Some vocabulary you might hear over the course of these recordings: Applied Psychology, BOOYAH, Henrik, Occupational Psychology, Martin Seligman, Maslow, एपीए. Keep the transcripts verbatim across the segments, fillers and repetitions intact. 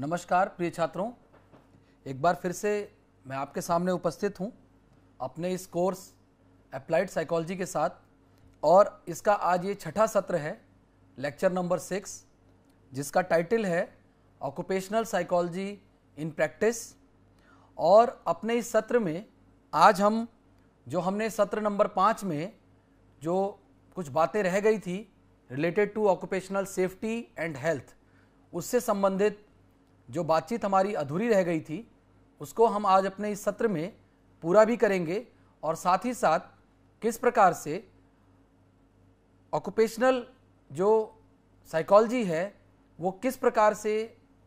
नमस्कार प्रिय छात्रों, एक बार फिर से मैं आपके सामने उपस्थित हूं अपने इस कोर्स अप्लाइड साइकोलॉजी के साथ, और इसका आज ये छठा सत्र है, लेक्चर नंबर सिक्स, जिसका टाइटल है ऑक्यूपेशनल साइकोलॉजी इन प्रैक्टिस। और अपने इस सत्र में आज हम जो हमने सत्र नंबर पाँच में जो कुछ बातें रह गई थी related to occupational safety and health, उससे संबंधित जो बातचीत हमारी अधूरी रह गई थी उसको हम आज अपने इस सत्र में पूरा भी करेंगे, और साथ ही साथ किस प्रकार से ऑक्यूपेशनल जो साइकोलॉजी है वो किस प्रकार से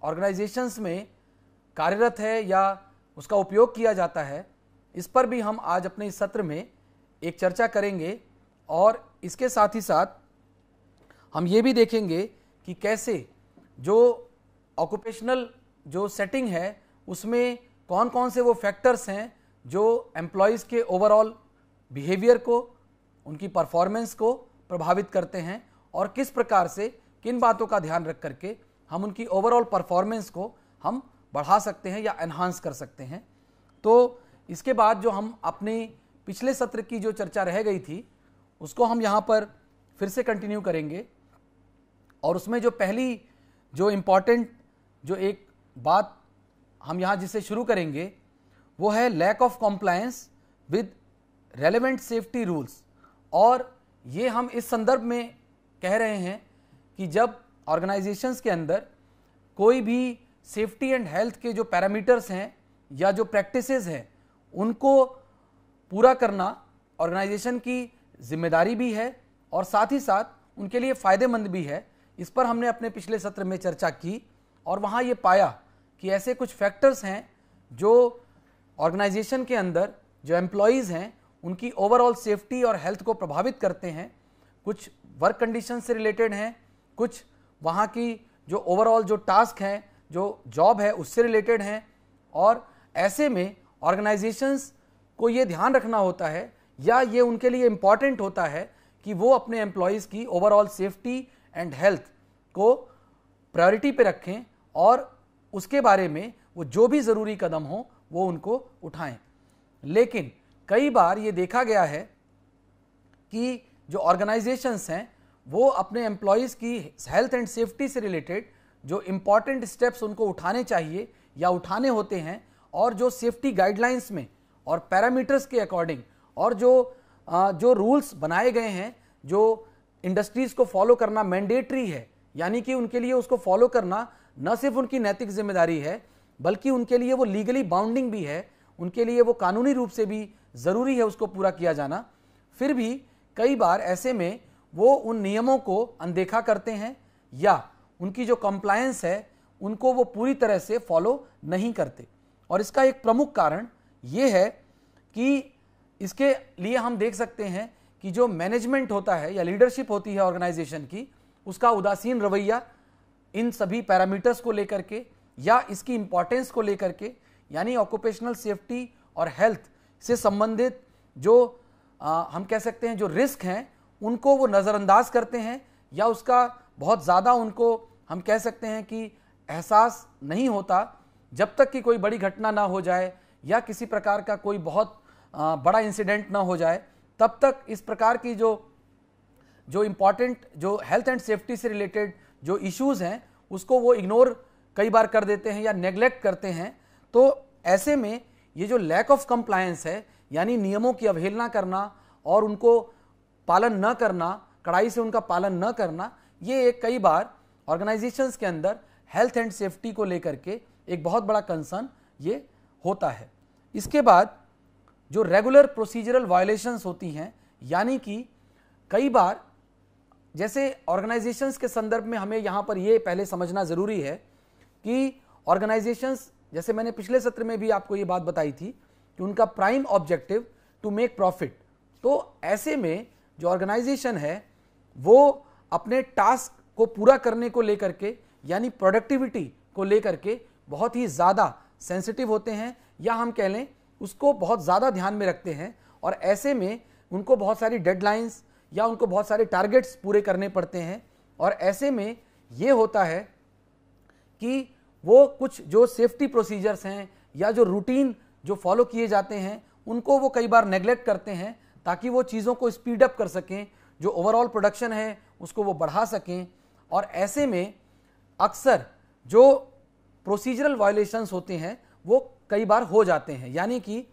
ऑर्गेनाइजेशंस में कार्यरत है या उसका उपयोग किया जाता है, इस पर भी हम आज अपने इस सत्र में एक चर्चा करेंगे। और इसके साथ ही साथ हम ये भी देखेंगे कि कैसे जो ऑक्यूपेशनल जो सेटिंग है उसमें कौन कौन से वो फैक्टर्स हैं जो एम्प्लॉयज़ के ओवरऑल बिहेवियर को, उनकी परफॉर्मेंस को प्रभावित करते हैं, और किस प्रकार से किन बातों का ध्यान रख करके हम उनकी ओवरऑल परफॉर्मेंस को हम बढ़ा सकते हैं या एनहांस कर सकते हैं। तो इसके बाद जो हम अपने पिछले सत्र की जो चर्चा रह गई थी उसको हम यहाँ पर फिर से कंटिन्यू करेंगे, और उसमें जो पहली जो इम्पॉर्टेंट जो एक बात हम यहाँ जिससे शुरू करेंगे वो है lack of compliance with relevant safety rules. और ये हम इस संदर्भ में कह रहे हैं कि जब ऑर्गेनाइजेशंस के अंदर कोई भी सेफ्टी एंड हेल्थ के जो पैरामीटर्स हैं या जो प्रैक्टिसेस हैं उनको पूरा करना ऑर्गेनाइजेशन की जिम्मेदारी भी है और साथ ही साथ उनके लिए फ़ायदेमंद भी है। इस पर हमने अपने पिछले सत्र में चर्चा की, और वहाँ ये पाया कि ऐसे कुछ फैक्टर्स हैं जो ऑर्गेनाइजेशन के अंदर जो एम्प्लॉयज़ हैं उनकी ओवरऑल सेफ्टी और हेल्थ को प्रभावित करते हैं। कुछ वर्क कंडीशन से रिलेटेड हैं, कुछ वहाँ की जो ओवरऑल जो टास्क हैं, जो जॉब है उससे रिलेटेड हैं, और ऐसे में ऑर्गेनाइजेशंस को ये ध्यान रखना होता है या ये उनके लिए इम्पॉर्टेंट होता है कि वो अपने एम्प्लॉयज़ की ओवरऑल सेफ्टी एंड हेल्थ को प्रायोरिटी पे रखें और उसके बारे में वो जो भी ज़रूरी कदम हो वो उनको उठाएं। लेकिन कई बार ये देखा गया है कि जो ऑर्गेनाइजेशंस हैं वो अपने एम्प्लॉयज़ की हेल्थ एंड सेफ्टी से रिलेटेड जो इम्पॉर्टेंट स्टेप्स उनको उठाने चाहिए या उठाने होते हैं, और जो सेफ्टी गाइडलाइंस में और पैरामीटर्स के अकॉर्डिंग और जो जो रूल्स बनाए गए हैं जो इंडस्ट्रीज़ को फॉलो करना मैंडेटरी है, यानी कि उनके लिए उसको फॉलो करना न सिर्फ उनकी नैतिक जिम्मेदारी है बल्कि उनके लिए वो लीगली बाउंडिंग भी है, उनके लिए वो कानूनी रूप से भी ज़रूरी है उसको पूरा किया जाना। फिर भी कई बार ऐसे में वो उन नियमों को अनदेखा करते हैं या उनकी जो कंप्लायंस है उनको वो पूरी तरह से फॉलो नहीं करते, और इसका एक प्रमुख कारण ये है कि इसके लिए हम देख सकते हैं कि जो मैनेजमेंट होता है या लीडरशिप होती है ऑर्गेनाइजेशन की, उसका उदासीन रवैया इन सभी पैरामीटर्स को लेकर के या इसकी इम्पॉर्टेंस को लेकर के, यानी ऑक्यूपेशनल सेफ्टी और हेल्थ से संबंधित जो आ, हम कह सकते हैं जो रिस्क हैं उनको वो नज़रअंदाज करते हैं या उसका बहुत ज़्यादा उनको हम कह सकते हैं कि एहसास नहीं होता जब तक कि कोई बड़ी घटना ना हो जाए या किसी प्रकार का कोई बहुत आ, बड़ा इंसिडेंट ना हो जाए, तब तक इस प्रकार की जो जो इम्पॉर्टेंट जो हेल्थ एंड सेफ्टी से रिलेटेड जो इश्यूज़ हैं उसको वो इग्नोर कई बार कर देते हैं या नेगलेक्ट करते हैं। तो ऐसे में ये जो लैक ऑफ कंप्लायंस है, यानी नियमों की अवहेलना करना और उनको पालन न करना, कड़ाई से उनका पालन न करना, ये एक कई बार ऑर्गेनाइजेशंस के अंदर हेल्थ एंड सेफ्टी को लेकर के एक बहुत बड़ा कंसर्न ये होता है। इसके बाद जो रेगुलर प्रोसीजरल वायोलेशंस होती हैं, यानी कि कई बार जैसे ऑर्गेनाइजेशंस के संदर्भ में हमें यहाँ पर ये पहले समझना ज़रूरी है कि ऑर्गेनाइजेशंस, जैसे मैंने पिछले सत्र में भी आपको ये बात बताई थी कि उनका prime objective to make profit, तो ऐसे में जो ऑर्गेनाइजेशन है वो अपने टास्क को पूरा करने को लेकर के यानी प्रोडक्टिविटी को लेकर के बहुत ही ज़्यादा सेंसिटिव होते हैं या हम कह लें उसको बहुत ज़्यादा ध्यान में रखते हैं और ऐसे में उनको बहुत सारी डेडलाइंस या उनको बहुत सारे टारगेट्स पूरे करने पड़ते हैं और ऐसे में ये होता है कि वो कुछ जो सेफ्टी प्रोसीजर्स हैं या जो रूटीन जो फॉलो किए जाते हैं उनको वो कई बार नेगलेक्ट करते हैं ताकि वो चीज़ों को स्पीड अप कर सकें, जो ओवरऑल प्रोडक्शन है उसको वो बढ़ा सकें और ऐसे में अक्सर जो प्रोसीजरल वायलेशंस होते हैं वो कई बार हो जाते हैं। यानी कि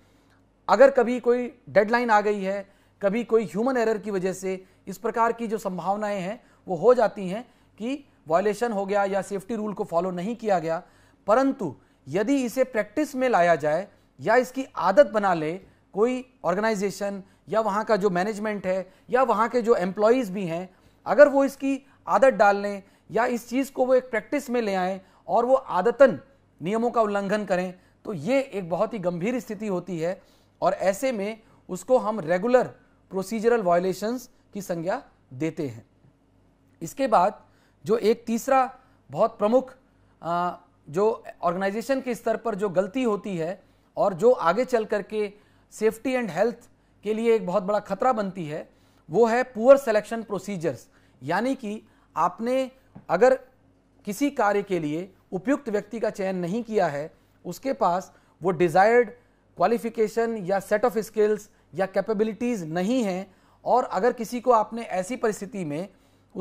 अगर कभी कोई डेडलाइन आ गई है, कभी कोई ह्यूमन एरर की वजह से इस प्रकार की जो संभावनाएं हैं वो हो जाती हैं कि वायलेशन हो गया या सेफ्टी रूल को फॉलो नहीं किया गया, परंतु यदि इसे प्रैक्टिस में लाया जाए या इसकी आदत बना ले कोई ऑर्गेनाइजेशन या वहाँ का जो मैनेजमेंट है या वहाँ के जो एम्प्लॉयज़ भी हैं, अगर वो इसकी आदत डाल लें या इस चीज़ को वो एक प्रैक्टिस में ले आएँ और वो आदतन नियमों का उल्लंघन करें तो ये एक बहुत ही गंभीर स्थिति होती है और ऐसे में उसको हम रेगुलर प्रोसीजरल वायलेशंस की संज्ञा देते हैं। इसके बाद जो एक तीसरा बहुत प्रमुख जो ऑर्गेनाइजेशन के स्तर पर जो गलती होती है और जो आगे चल करके सेफ्टी एंड हेल्थ के लिए एक बहुत बड़ा खतरा बनती है वो है पुअर सिलेक्शन प्रोसीजर्स, यानी कि आपने अगर किसी कार्य के लिए उपयुक्त व्यक्ति का चयन नहीं किया है, उसके पास वो डिज़ायर्ड क्वालिफिकेशन या सेट ऑफ स्किल्स या कैपेबिलिटीज़ नहीं हैं और अगर किसी को आपने ऐसी परिस्थिति में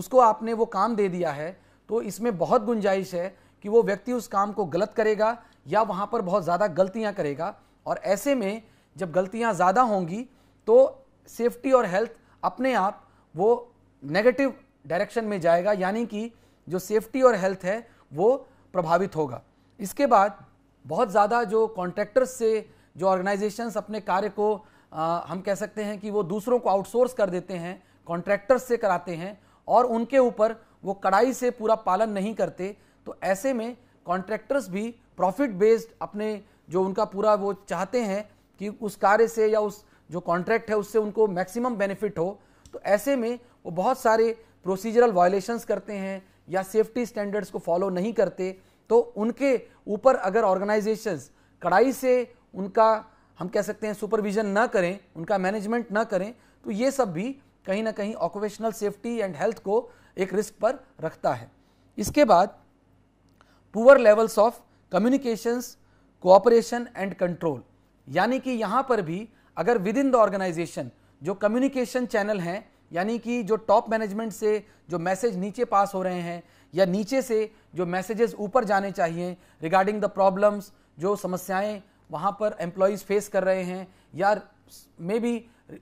उसको आपने वो काम दे दिया है तो इसमें बहुत गुंजाइश है कि वो व्यक्ति उस काम को गलत करेगा या वहाँ पर बहुत ज़्यादा गलतियाँ करेगा और ऐसे में जब गलतियाँ ज़्यादा होंगी तो सेफ्टी और हेल्थ अपने आप वो नेगेटिव डायरेक्शन में जाएगा, यानी कि जो सेफ्टी और हेल्थ है वो प्रभावित होगा। इसके बाद बहुत ज़्यादा जो कॉन्ट्रैक्टर्स से जो ऑर्गेनाइजेशंस अपने कार्य को आ, हम कह सकते हैं कि वो दूसरों को आउटसोर्स कर देते हैं, कॉन्ट्रैक्टर्स से कराते हैं और उनके ऊपर वो कड़ाई से पूरा पालन नहीं करते, तो ऐसे में कॉन्ट्रैक्टर्स भी प्रॉफिट बेस्ड अपने जो उनका पूरा वो चाहते हैं कि उस कार्य से या उस जो कॉन्ट्रैक्ट है उससे उनको मैक्सिमम बेनिफिट हो, तो ऐसे में वो बहुत सारे प्रोसीजरल वायलेशंस करते हैं या सेफ्टी स्टैंडर्ड्स को फॉलो नहीं करते, तो उनके ऊपर अगर ऑर्गेनाइजेशंस कड़ाई से उनका हम कह सकते हैं सुपरविजन ना करें, उनका मैनेजमेंट ना करें, तो ये सब भी कहीं ना कहीं ऑक्यूपेशनल सेफ्टी एंड हेल्थ को एक रिस्क पर रखता है। इसके बाद poor levels of communications, cooperation and control, यानी कि यहाँ पर भी अगर विद इन द ऑर्गेनाइजेशन जो कम्युनिकेशन चैनल हैं, यानी कि जो टॉप मैनेजमेंट से जो मैसेज नीचे पास हो रहे हैं या नीचे से जो मैसेजेस ऊपर जाने चाहिए रिगार्डिंग द प्रॉब्लम्स, जो समस्याएं वहाँ पर एम्प्लॉयज़ फेस कर रहे हैं या मे बी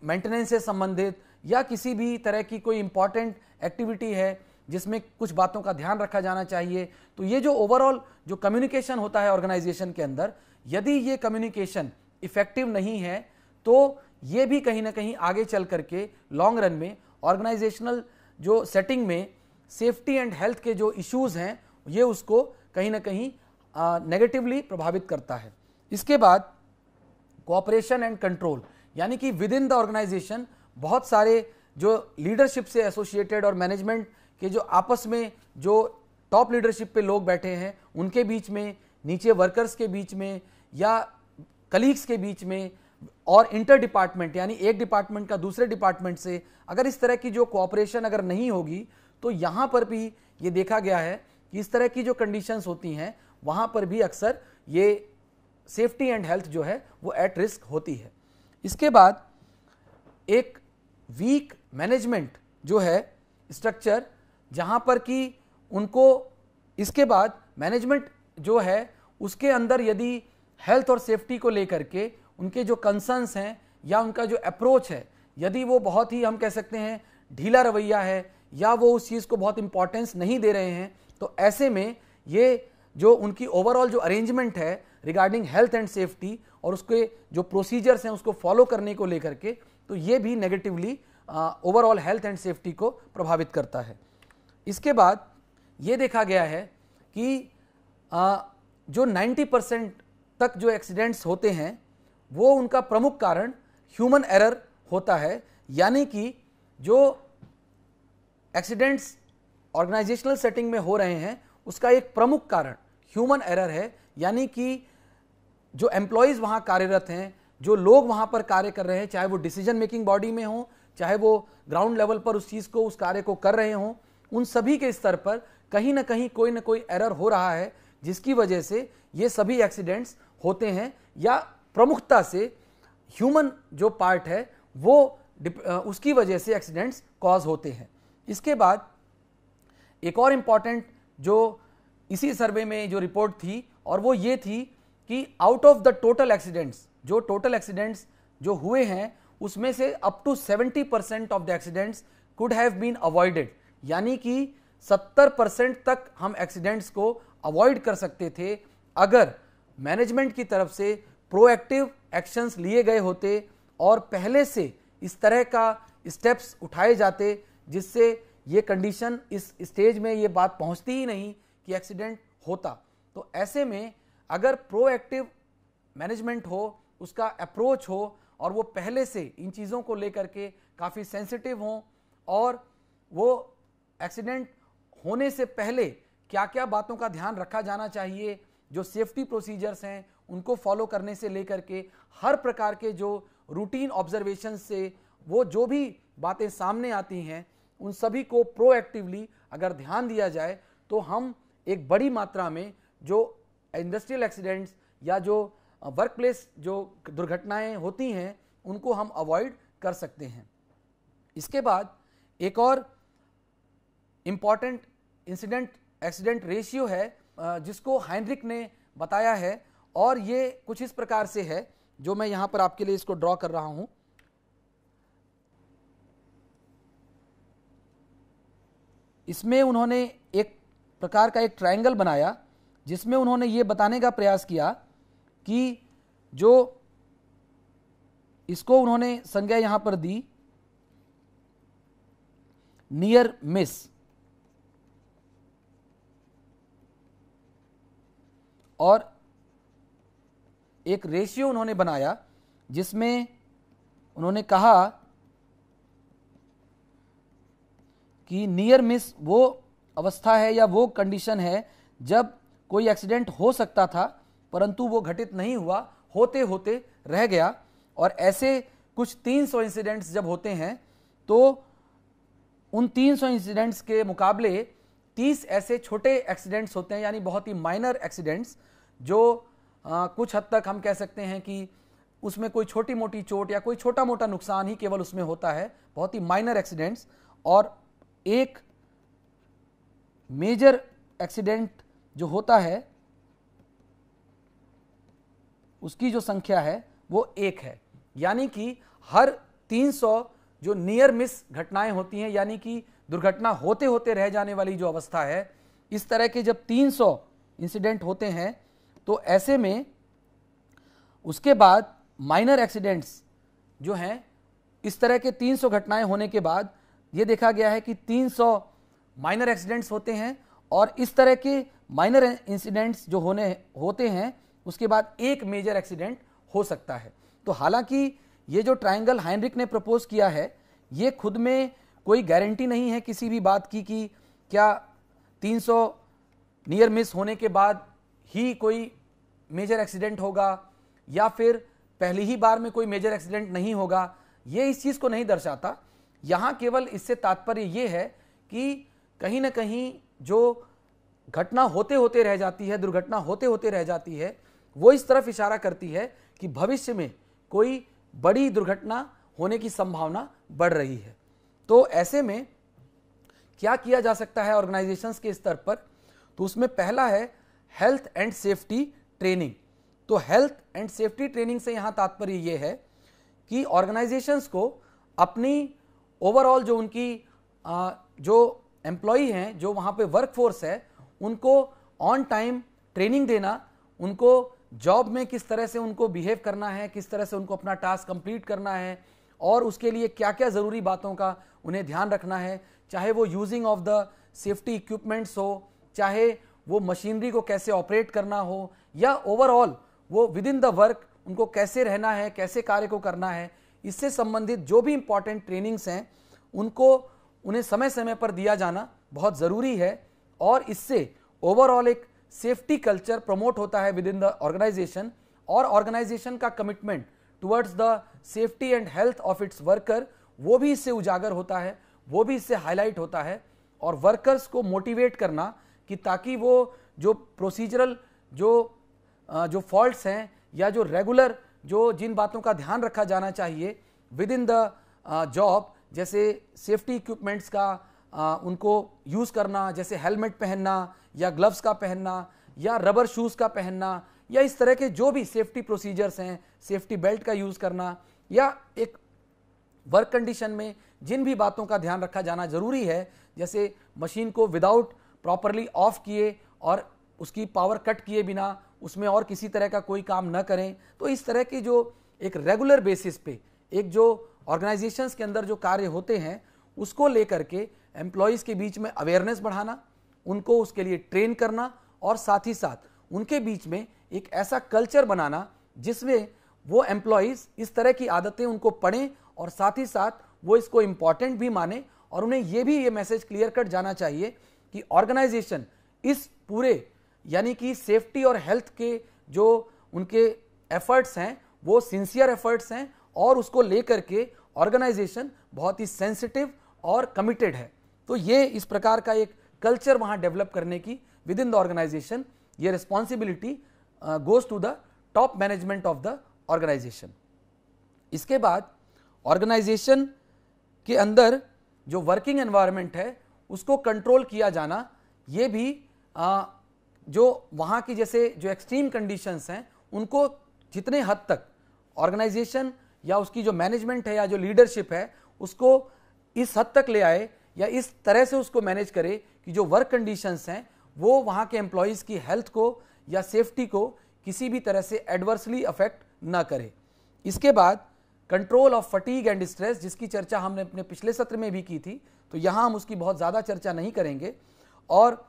मेंटेनेंस से संबंधित या किसी भी तरह की कोई इम्पॉर्टेंट एक्टिविटी है जिसमें कुछ बातों का ध्यान रखा जाना चाहिए, तो ये जो ओवरऑल जो कम्युनिकेशन होता है ऑर्गेनाइजेशन के अंदर, यदि ये कम्युनिकेशन इफ़ेक्टिव नहीं है तो ये भी कहीं ना कहीं आगे चल करके लॉन्ग रन में ऑर्गेनाइजेशनल जो सेटिंग में सेफ्टी एंड हेल्थ के जो इश्यूज़ हैं ये उसको कहीं ना कहीं नेगेटिवली प्रभावित करता है। इसके बाद कोऑपरेशन एंड कंट्रोल, यानी कि विद इन द ऑर्गेनाइजेशन बहुत सारे जो लीडरशिप से एसोसिएटेड और मैनेजमेंट के जो आपस में जो टॉप लीडरशिप पे लोग बैठे हैं उनके बीच में, नीचे वर्कर्स के बीच में या कलीग्स के बीच में और इंटर डिपार्टमेंट यानी एक डिपार्टमेंट का दूसरे डिपार्टमेंट से अगर इस तरह की जो कोऑपरेशन अगर नहीं होगी तो यहाँ पर भी ये देखा गया है कि इस तरह की जो कंडीशंस होती हैं वहाँ पर भी अक्सर ये सेफ्टी एंड हेल्थ जो है वो एट रिस्क होती है। इसके बाद एक वीक मैनेजमेंट जो है स्ट्रक्चर, जहाँ पर कि उनको इसके बाद मैनेजमेंट जो है उसके अंदर यदि हेल्थ और सेफ्टी को लेकर के उनके जो कंसर्न्स हैं या उनका जो अप्रोच है यदि वो बहुत ही हम कह सकते हैं ढीला रवैया है या वो उस चीज़ को बहुत इंपॉर्टेंस नहीं दे रहे हैं, तो ऐसे में ये जो उनकी ओवरऑल जो अरेंजमेंट है रिगार्डिंग हेल्थ एंड सेफ्टी और उसके जो प्रोसीजर्स हैं उसको फॉलो करने को लेकर के, तो ये भी negatively overall health and safety को प्रभावित करता है। इसके बाद ये देखा गया है कि आ, जो नब्बे परसेंट तक जो एक्सीडेंट्स होते हैं वो उनका प्रमुख कारण ह्यूमन एरर होता है, यानी कि जो एक्सीडेंट्स ऑर्गेनाइजेशनल सेटिंग में हो रहे हैं उसका एक प्रमुख कारण ह्यूमन एरर है, यानी कि जो एम्प्लॉयज़ वहाँ कार्यरत हैं, जो लोग वहाँ पर कार्य कर रहे हैं, चाहे वो डिसीजन मेकिंग बॉडी में हों, चाहे वो ग्राउंड लेवल पर उस चीज़ को उस कार्य को कर रहे हों, उन सभी के स्तर पर कहीं ना कहीं कोई ना कोई एरर हो रहा है, जिसकी वजह से ये सभी एक्सीडेंट्स होते हैं या प्रमुखता से ह्यूमन जो पार्ट है वो उसकी वजह से एक्सीडेंट्स कॉज होते हैं। इसके बाद एक और इम्पॉर्टेंट जो इसी सर्वे में जो रिपोर्ट थी और वो ये थी कि out of the total accidents जो टोटल एक्सीडेंट्स जो हुए हैं उसमें से up to seventy percent of the accidents could have been avoided, यानी कि सत्तर परसेंट तक हम एक्सीडेंट्स को अवॉइड कर सकते थे अगर मैनेजमेंट की तरफ से प्रोएक्टिव एक्शंस लिए गए होते और पहले से इस तरह का स्टेप्स उठाए जाते जिससे ये कंडीशन इस स्टेज में ये बात पहुंचती ही नहीं कि एक्सीडेंट होता। तो ऐसे में अगर प्रोएक्टिव मैनेजमेंट हो, उसका अप्रोच हो और वो पहले से इन चीज़ों को लेकर के काफ़ी सेंसिटिव हों और वो एक्सीडेंट होने से पहले क्या क्या बातों का ध्यान रखा जाना चाहिए, जो सेफ्टी प्रोसीजर्स हैं उनको फॉलो करने से लेकर के हर प्रकार के जो रूटीन ऑब्जर्वेशन से वो जो भी बातें सामने आती हैं उन सभी को प्रोएक्टिवली अगर ध्यान दिया जाए तो हम एक बड़ी मात्रा में जो इंडस्ट्रियल एक्सीडेंट्स या जो वर्कप्लेस जो दुर्घटनाएं होती हैं उनको हम अवॉइड कर सकते हैं। इसके बाद एक और इम्पॉर्टेंट इंसिडेंट एक्सीडेंट रेशियो है जिसको हेनरिक ने बताया है और ये कुछ इस प्रकार से है जो मैं यहाँ पर आपके लिए इसको ड्रॉ कर रहा हूँ। इसमें उन्होंने एक प्रकार का एक ट्रायंगल बनाया जिसमें उन्होंने ये बताने का प्रयास किया कि जो इसको उन्होंने संज्ञा यहाँ पर दी नियर मिस, और एक रेशियो उन्होंने बनाया जिसमें उन्होंने कहा कि नियर मिस वो अवस्था है या वो कंडीशन है जब कोई एक्सीडेंट हो सकता था परंतु वो घटित नहीं हुआ, होते होते रह गया। और ऐसे कुछ तीन सौ इंसिडेंट्स जब होते हैं तो उन तीन सौ इंसिडेंट्स के मुकाबले तीस ऐसे छोटे एक्सीडेंट्स होते हैं, यानी बहुत ही माइनर एक्सीडेंट्स जो आ, कुछ हद तक हम कह सकते हैं कि उसमें कोई छोटी मोटी चोट या कोई छोटा मोटा नुकसान ही केवल उसमें होता है, बहुत ही माइनर एक्सीडेंट्स। और एक मेजर एक्सीडेंट जो होता है उसकी जो संख्या है वो एक है, यानी कि हर तीन सौ जो नियर मिस घटनाएं होती हैं, यानी कि दुर्घटना होते होते रह जाने वाली जो अवस्था है, इस तरह के जब तीन सौ इंसिडेंट होते हैं तो ऐसे में उसके बाद माइनर एक्सीडेंट्स जो हैं इस तरह के तीन सौ घटनाएं होने के बाद ये देखा गया है कि तीन सौ माइनर एक्सीडेंट्स होते हैं और इस तरह के माइनर इंसिडेंट्स जो होने होते हैं उसके बाद एक मेजर एक्सीडेंट हो सकता है। तो हालांकि ये जो ट्रायंगल हेनरिक ने प्रपोज किया है ये खुद में कोई गारंटी नहीं है किसी भी बात की कि क्या तीन सौ नियर मिस होने के बाद ही कोई मेजर एक्सीडेंट होगा या फिर पहली ही बार में कोई मेजर एक्सीडेंट नहीं होगा, ये इस चीज़ को नहीं दर्शाता। यहाँ केवल इससे तात्पर्य ये है कि कहीं ना कहीं जो घटना होते होते रह जाती है, दुर्घटना होते होते रह जाती है, वो इस तरफ इशारा करती है कि भविष्य में कोई बड़ी दुर्घटना होने की संभावना बढ़ रही है। तो ऐसे में क्या किया जा सकता है ऑर्गेनाइजेशंस के स्तर पर, तो उसमें पहला है हेल्थ एंड सेफ्टी ट्रेनिंग। तो हेल्थ एंड सेफ्टी ट्रेनिंग से यहाँ तात्पर्य ये है कि ऑर्गेनाइजेशंस को अपनी ओवरऑल जो उनकी आ, जो एम्प्लॉई हैं, जो वहाँ पे वर्कफोर्स है, उनको ऑन टाइम ट्रेनिंग देना, उनको जॉब में किस तरह से उनको बिहेव करना है, किस तरह से उनको अपना टास्क कंप्लीट करना है, और उसके लिए क्या क्या ज़रूरी बातों का उन्हें ध्यान रखना है, चाहे वो using of the safety equipments हो, चाहे वो मशीनरी को कैसे ऑपरेट करना हो, या ओवरऑल वो विद इन द वर्क उनको कैसे रहना है, कैसे कार्य को करना है, इससे संबंधित जो भी इम्पॉर्टेंट ट्रेनिंग्स हैं उनको उन्हें समय समय पर दिया जाना बहुत ज़रूरी है। और इससे ओवरऑल एक सेफ्टी कल्चर प्रमोट होता है विद इन द ऑर्गेनाइजेशन, और ऑर्गेनाइजेशन का commitment towards the safety and health of its worker वो भी इससे उजागर होता है, वो भी इससे हाईलाइट होता है। और वर्कर्स को मोटिवेट करना कि ताकि वो जो प्रोसीजरल जो जो फॉल्ट्स हैं या जो रेगुलर जो जिन बातों का ध्यान रखा जाना चाहिए विद इन द जॉब, जैसे सेफ्टी इक्विपमेंट्स का आ, उनको यूज़ करना, जैसे हेलमेट पहनना या ग्लव्स का पहनना या रबर शूज़ का पहनना या इस तरह के जो भी सेफ्टी प्रोसीजर्स हैं, सेफ्टी बेल्ट का यूज़ करना, या एक वर्क कंडीशन में जिन भी बातों का ध्यान रखा जाना ज़रूरी है, जैसे मशीन को विदाउट प्रॉपरली ऑफ किए और उसकी पावर कट किए बिना उसमें और किसी तरह का कोई काम न करें। तो इस तरह की जो एक रेगुलर बेसिस पे एक जो ऑर्गेनाइजेशंस के अंदर जो कार्य होते हैं उसको लेकर के एम्प्लॉयज़ के बीच में अवेयरनेस बढ़ाना, उनको उसके लिए ट्रेन करना, और साथ ही साथ उनके बीच में एक ऐसा कल्चर बनाना जिसमें वो एम्प्लॉयज़ इस तरह की आदतें उनको पढ़ें और साथ ही साथ वो इसको इम्पॉर्टेंट भी माने। और उन्हें ये भी ये मैसेज क्लियर कट जाना चाहिए कि ऑर्गेनाइजेशन इस पूरे यानी कि सेफ्टी और हेल्थ के जो उनके एफर्ट्स हैं वो सिंसियर एफर्ट्स हैं, और उसको लेकर के ऑर्गेनाइजेशन बहुत ही सेंसिटिव और कमिटेड है। तो ये इस प्रकार का एक कल्चर वहाँ डेवलप करने की विद इन द ऑर्गेनाइजेशन ये responsibility goes to the top management of the organisation. इसके बाद ऑर्गेनाइजेशन के अंदर जो वर्किंग एनवायरनमेंट है उसको कंट्रोल किया जाना, ये भी आ, जो वहाँ की जैसे जो एक्सट्रीम कंडीशंस हैं उनको जितने हद तक ऑर्गेनाइजेशन या उसकी जो मैनेजमेंट है या जो लीडरशिप है उसको इस हद तक ले आए या इस तरह से उसको मैनेज करे कि जो वर्क कंडीशंस हैं वो वहाँ के एम्प्लॉयज़ की हेल्थ को या सेफ्टी को किसी भी तरह से एडवर्सली अफेक्ट ना करे। इसके बाद control of fatigue and stress, जिसकी चर्चा हमने अपने पिछले सत्र में भी की थी, तो यहाँ हम उसकी बहुत ज़्यादा चर्चा नहीं करेंगे। और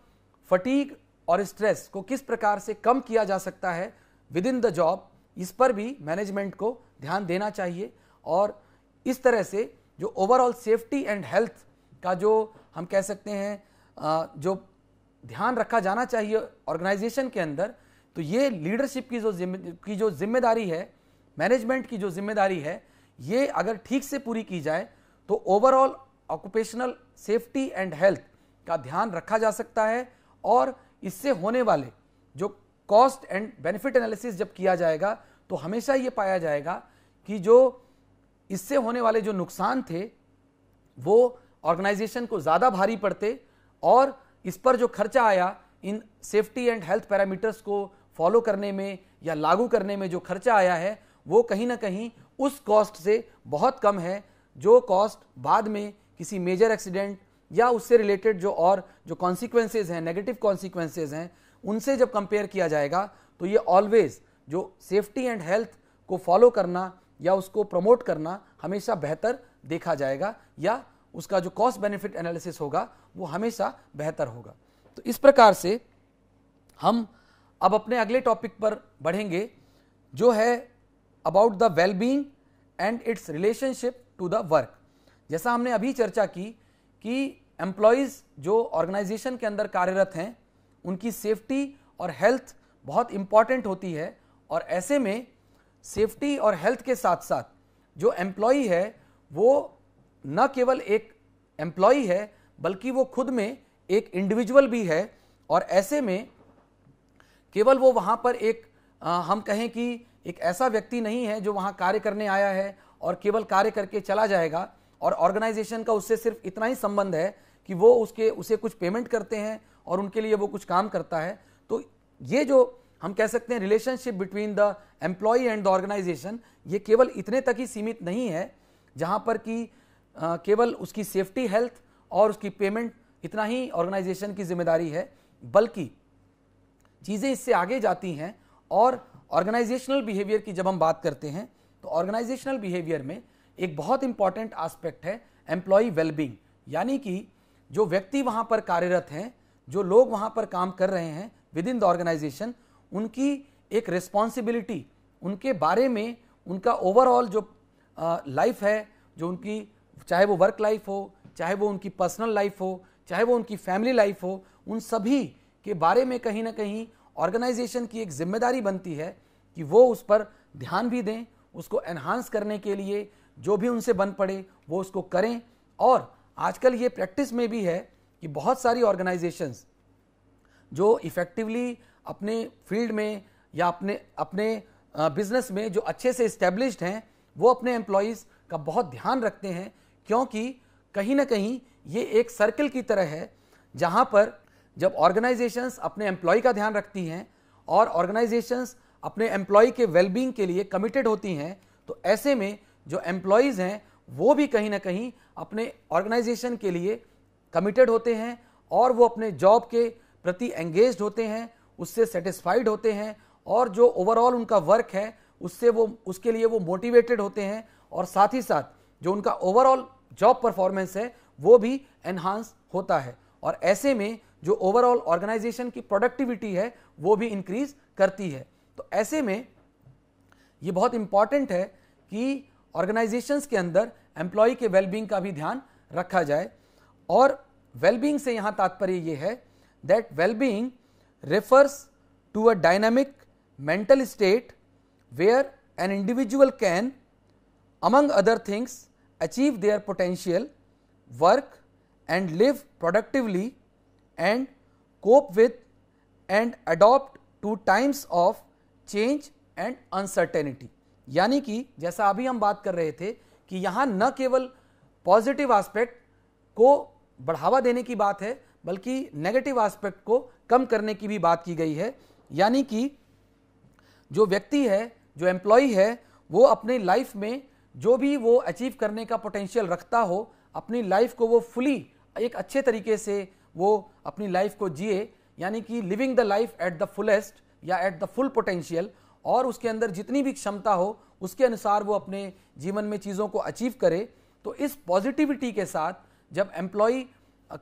फटीग और स्ट्रेस को किस प्रकार से कम किया जा सकता है विद इन द जॉब, इस पर भी मैनेजमेंट को ध्यान देना चाहिए। और इस तरह से जो ओवरऑल सेफ्टी एंड हेल्थ का जो हम कह सकते हैं जो ध्यान रखा जाना चाहिए ऑर्गेनाइजेशन के अंदर, तो ये लीडरशिप की जो की जो जिम्मेदारी है, मैनेजमेंट की जो जिम्मेदारी है, ये अगर ठीक से पूरी की जाए तो overall occupational safety and health का ध्यान रखा जा सकता है। और इससे होने वाले जो कॉस्ट एंड बेनिफिट एनालिसिस जब किया जाएगा तो हमेशा ये पाया जाएगा कि जो इससे होने वाले जो नुकसान थे वो ऑर्गेनाइजेशन को ज़्यादा भारी पड़ते, और इस पर जो खर्चा आया इन सेफ्टी एंड हेल्थ पैरामीटर्स को फॉलो करने में या लागू करने में जो खर्चा आया है वो कहीं ना कहीं उस कॉस्ट से बहुत कम है जो कॉस्ट बाद में किसी मेजर एक्सीडेंट या उससे रिलेटेड जो और जो कॉन्सिक्वेंसेज हैं, नेगेटिव कॉन्सिक्वेंसेज हैं, उनसे जब कंपेयर किया जाएगा तो ये ऑलवेज जो सेफ्टी एंड हेल्थ को फॉलो करना या उसको प्रमोट करना हमेशा बेहतर देखा जाएगा, या उसका जो कॉस्ट बेनिफिट एनालिसिस होगा वो हमेशा बेहतर होगा। तो इस प्रकार से हम अब अपने अगले टॉपिक पर बढ़ेंगे जो है about the wellbeing and its relationship to the work. जैसा हमने अभी चर्चा की कि एम्प्लॉयज़ जो ऑर्गेनाइजेशन के अंदर कार्यरत हैं उनकी सेफ्टी और हेल्थ बहुत इम्पॉर्टेंट होती है, और ऐसे में सेफ्टी और हेल्थ के साथ साथ जो एम्प्लॉई है वो न केवल एक एम्प्लॉई है बल्कि वो खुद में एक इंडिविजुअल भी है। और ऐसे में केवल वो वहाँ पर एक आ, हम कहें कि एक ऐसा व्यक्ति नहीं है जो वहाँ कार्य करने आया है और केवल कार्य करके चला जाएगा और ऑर्गेनाइजेशन का उससे सिर्फ इतना ही संबंध है कि वो उसके उसे कुछ पेमेंट करते हैं और उनके लिए वो कुछ काम करता है। तो ये जो हम कह सकते हैं relationship between the employee and the organisation, ये केवल इतने तक ही सीमित नहीं है जहाँ पर कि केवल उसकी सेफ्टी हेल्थ और उसकी पेमेंट इतना ही ऑर्गेनाइजेशन की जिम्मेदारी है, बल्कि चीज़ें इससे आगे जाती हैं। और ऑर्गेनाइजेशनल बिहेवियर की जब हम बात करते हैं तो ऑर्गेनाइजेशनल बिहेवियर में एक बहुत इंपॉर्टेंट एस्पेक्ट है एम्प्लॉई वेलबींग, यानी कि जो व्यक्ति वहां पर कार्यरत हैं, जो लोग वहां पर काम कर रहे हैं विद इन द ऑर्गेनाइजेशन, उनकी एक रिस्पॉन्सिबिलिटी, उनके बारे में उनका ओवरऑल जो लाइफ है, जो उनकी चाहे वो वर्क लाइफ हो, चाहे वो उनकी पर्सनल लाइफ हो, चाहे वो उनकी फैमिली लाइफ हो, उन सभी के बारे में कहीं ना कहीं ऑर्गेनाइजेशन की एक जिम्मेदारी बनती है कि वो उस पर ध्यान भी दें, उसको एनहांस करने के लिए जो भी उनसे बन पड़े वो उसको करें। और आजकल ये प्रैक्टिस में भी है कि बहुत सारी ऑर्गेनाइजेशंस जो इफ़ेक्टिवली अपने फील्ड में या अपने अपने बिजनेस में जो अच्छे से इस्टेब्लिश्ड हैं, वो अपने एम्प्लॉयज़ का बहुत ध्यान रखते हैं, क्योंकि कहीं ना कहीं ये एक सर्कल की तरह है जहाँ पर जब ऑर्गेनाइजेशंस अपने एम्प्लॉय का ध्यान रखती हैं और ऑर्गेनाइजेशंस अपने एम्प्लॉय के वेलबींग के लिए कमिटेड होती हैं, तो ऐसे में जो एम्प्लॉयज़ हैं वो भी कहीं ना कहीं अपने ऑर्गेनाइजेशन के लिए कमिटेड होते हैं और वो अपने जॉब के प्रति एंगेज्ड होते हैं, उससे सेटिस्फाइड होते हैं और जो ओवरऑल उनका वर्क है उससे वो उसके लिए वो मोटिवेटेड होते हैं और साथ ही साथ जो उनका ओवरऑल जॉब परफॉर्मेंस है वो भी एनहांस होता है और ऐसे में जो ओवरऑल ऑर्गेनाइजेशन की प्रोडक्टिविटी है वो भी इंक्रीज करती है। तो ऐसे में ये बहुत इंपॉर्टेंट है कि ऑर्गेनाइजेशंस के अंदर एम्प्लॉय के वेलबींग का भी ध्यान रखा जाए। और वेलबींग से यहाँ तात्पर्य ये है that wellbeing refers to a dynamic mental state where an individual can, among other things, achieve their potential, work and live productively and cope with and adopt to times of change and uncertainty. यानी कि जैसा अभी हम बात कर रहे थे कि यहाँ न केवल पॉजिटिव एस्पेक्ट को बढ़ावा देने की बात है बल्कि नेगेटिव एस्पेक्ट को कम करने की भी बात की गई है, यानी कि जो व्यक्ति है, जो एम्प्लॉई है, वो अपनी लाइफ में जो भी वो अचीव करने का पोटेंशियल रखता हो, अपनी लाइफ को वो फुली एक अच्छे तरीके से वो अपनी लाइफ को जिए, यानी कि living the life at the fullest या एट द फुल पोटेंशियल, और उसके अंदर जितनी भी क्षमता हो उसके अनुसार वो अपने जीवन में चीज़ों को अचीव करे। तो इस पॉजिटिविटी के साथ जब एम्प्लॉय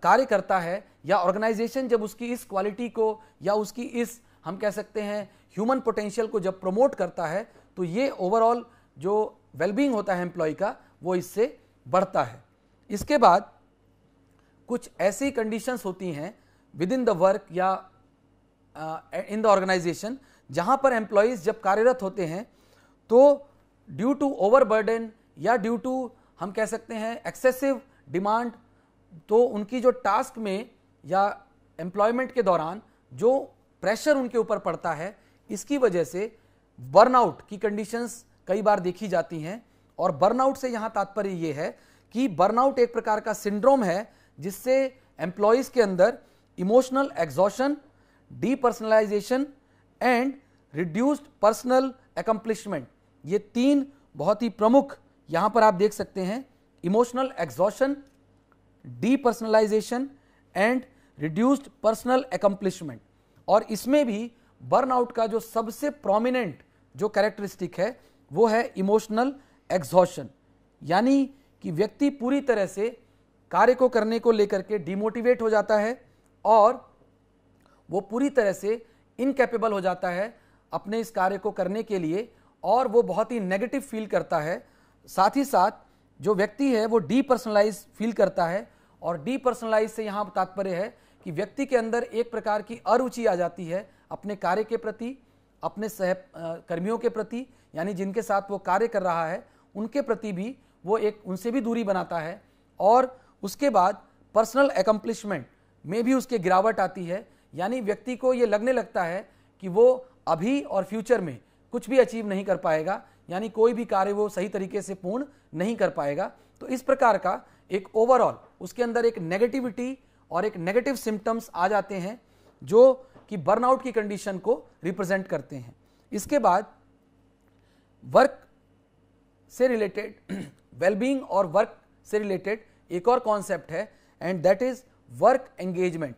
कार्य करता है या ऑर्गेनाइजेशन जब उसकी इस क्वालिटी को या उसकी इस हम कह सकते हैं ह्यूमन पोटेंशियल को जब प्रमोट करता है, तो ये ओवरऑल जो वेलबींग होता है एम्प्लॉय का वो इससे बढ़ता है। इसके बाद कुछ ऐसी कंडीशंस होती हैं विद इन द वर्क या इन द ऑर्गेनाइजेशन जहाँ पर एम्प्लॉयज़ जब कार्यरत होते हैं तो ड्यू टू ओवरबर्डन या ड्यू टू हम कह सकते हैं एक्सेसिव डिमांड, तो उनकी जो टास्क में या एम्प्लॉयमेंट के दौरान जो प्रेशर उनके ऊपर पड़ता है, इसकी वजह से बर्नआउट की कंडीशंस कई बार देखी जाती हैं। और बर्नआउट से यहाँ तात्पर्य ये है कि बर्नआउट एक प्रकार का सिंड्रोम है जिससे एम्प्लॉयज़ के अंदर emotional exhaustion, depersonalisation and reduced personal accomplishment, ये तीन बहुत ही प्रमुख यहाँ पर आप देख सकते हैं। Emotional exhaustion, depersonalisation and reduced personal accomplishment, और इसमें भी बर्नआउट का जो सबसे प्रोमिनेंट जो कैरेक्टरिस्टिक है वो है इमोशनल एग्जॉशन, यानी कि व्यक्ति पूरी तरह से कार्य को करने को लेकर के डिमोटिवेट हो जाता है और वो पूरी तरह से इनकैपेबल हो जाता है अपने इस कार्य को करने के लिए और वो बहुत ही नेगेटिव फील करता है। साथ ही साथ जो व्यक्ति है वो डीपर्सनलाइज फील करता है और डीपर्सनलाइज से यहाँ तात्पर्य है कि व्यक्ति के अंदर एक प्रकार की अरुचि आ जाती है अपने कार्य के प्रति, अपने सह कर्मियों के प्रति, यानी जिनके साथ वो कार्य कर रहा है उनके प्रति भी वो एक उनसे भी दूरी बनाता है। और उसके बाद पर्सनल एकम्प्लिशमेंट में भी उसके गिरावट आती है, यानी व्यक्ति को ये लगने लगता है कि वो अभी और फ्यूचर में कुछ भी अचीव नहीं कर पाएगा, यानी कोई भी कार्य वो सही तरीके से पूर्ण नहीं कर पाएगा। तो इस प्रकार का एक ओवरऑल उसके अंदर एक नेगेटिविटी और एक नेगेटिव सिम्टम्स आ जाते हैं जो कि बर्नआउट की कंडीशन को रिप्रेजेंट करते हैं। इसके बाद वर्क से रिलेटेड वेलबींग और वर्क से रिलेटेड एक और कॉन्सेप्ट है and that is work engagement.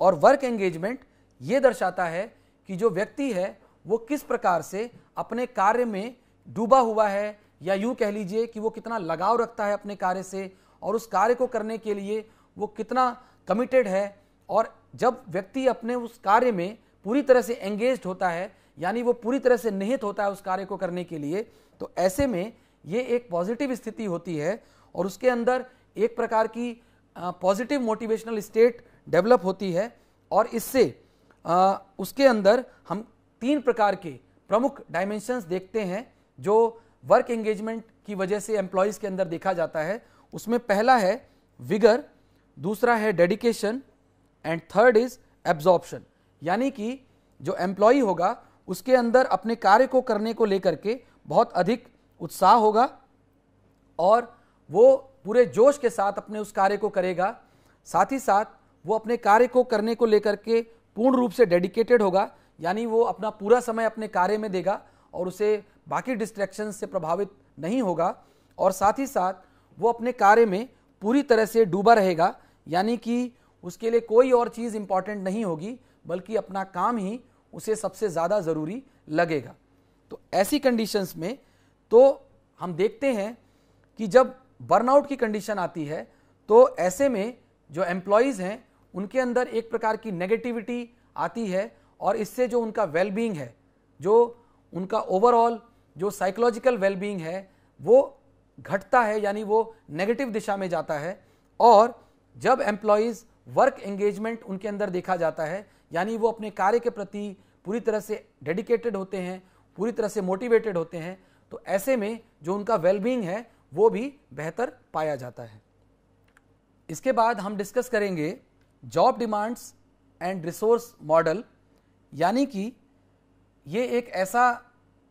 और वर्क एंगेजमेंट ये दर्शाता है कि जो व्यक्ति है वो किस प्रकार से अपने कार्य में डूबा हुआ है या यूँ कह लीजिए कि वो कितना लगाव रखता है अपने कार्य से और उस कार्य को करने के लिए वो कितना कमिटेड है। और जब व्यक्ति अपने उस कार्य में पूरी तरह से एंगेज्ड होता है, यानी वो पूरी तरह से निहित होता है उस कार्य को करने के लिए, तो ऐसे में ये एक पॉजिटिव स्थिति होती है और उसके अंदर एक प्रकार की पॉजिटिव मोटिवेशनल स्टेट डेवलप होती है। और इससे आ, उसके अंदर हम तीन प्रकार के प्रमुख डायमेंशंस देखते हैं जो वर्क एंगेजमेंट की वजह से एम्प्लॉयज़ के अंदर देखा जाता है। उसमें पहला है विगर, दूसरा है dedication and third is absorption. यानी कि जो एम्प्लॉई होगा उसके अंदर अपने कार्य को करने को लेकर के बहुत अधिक उत्साह होगा और वो पूरे जोश के साथ अपने उस कार्य को करेगा। साथ ही साथ वो अपने कार्य को करने को लेकर के पूर्ण रूप से डेडिकेटेड होगा, यानी वो अपना पूरा समय अपने कार्य में देगा और उसे बाकी डिस्ट्रैक्शन से प्रभावित नहीं होगा। और साथ ही साथ वो अपने कार्य में पूरी तरह से डूबा रहेगा, यानी कि उसके लिए कोई और चीज़ इम्पॉर्टेंट नहीं होगी बल्कि अपना काम ही उसे सबसे ज़्यादा ज़रूरी लगेगा। तो ऐसी कंडीशंस में तो हम देखते हैं कि जब बर्नआउट की कंडीशन आती है तो ऐसे में जो एम्प्लॉयज़ हैं उनके अंदर एक प्रकार की नेगेटिविटी आती है और इससे जो उनका वेलबींग है, जो उनका ओवरऑल जो साइकोलॉजिकल वेलबींग है वो घटता है, यानी वो नेगेटिव दिशा में जाता है। और जब एम्प्लॉयज़ वर्क एंगेजमेंट उनके अंदर देखा जाता है, यानी वो अपने कार्य के प्रति पूरी तरह से डेडिकेटेड होते हैं, पूरी तरह से मोटिवेटेड होते हैं, तो ऐसे में जो उनका वेलबींग है वो भी बेहतर पाया जाता है। इसके बाद हम डिस्कस करेंगे job demands and resource model, यानी कि ये एक ऐसा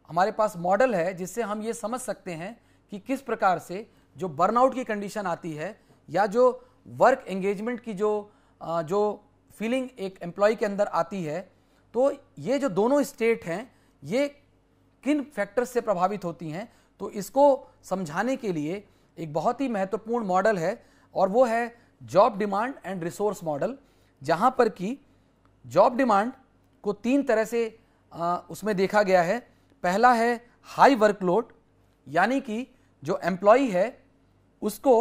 हमारे पास मॉडल है जिससे हम ये समझ सकते हैं कि किस प्रकार से जो बर्नआउट की कंडीशन आती है या जो वर्क एंगेजमेंट की जो जो फीलिंग एक एम्प्लॉय के अंदर आती है, तो ये जो दोनों स्टेट हैं ये किन फैक्टर्स से प्रभावित होती हैं। तो इसको समझाने के लिए एक बहुत ही महत्वपूर्ण मॉडल है और वो है job demand and resource model, जहाँ पर कि जॉब डिमांड को तीन तरह से आ, उसमें देखा गया है। पहला है हाई वर्कलोड, यानी कि जो एम्प्लॉई है उसको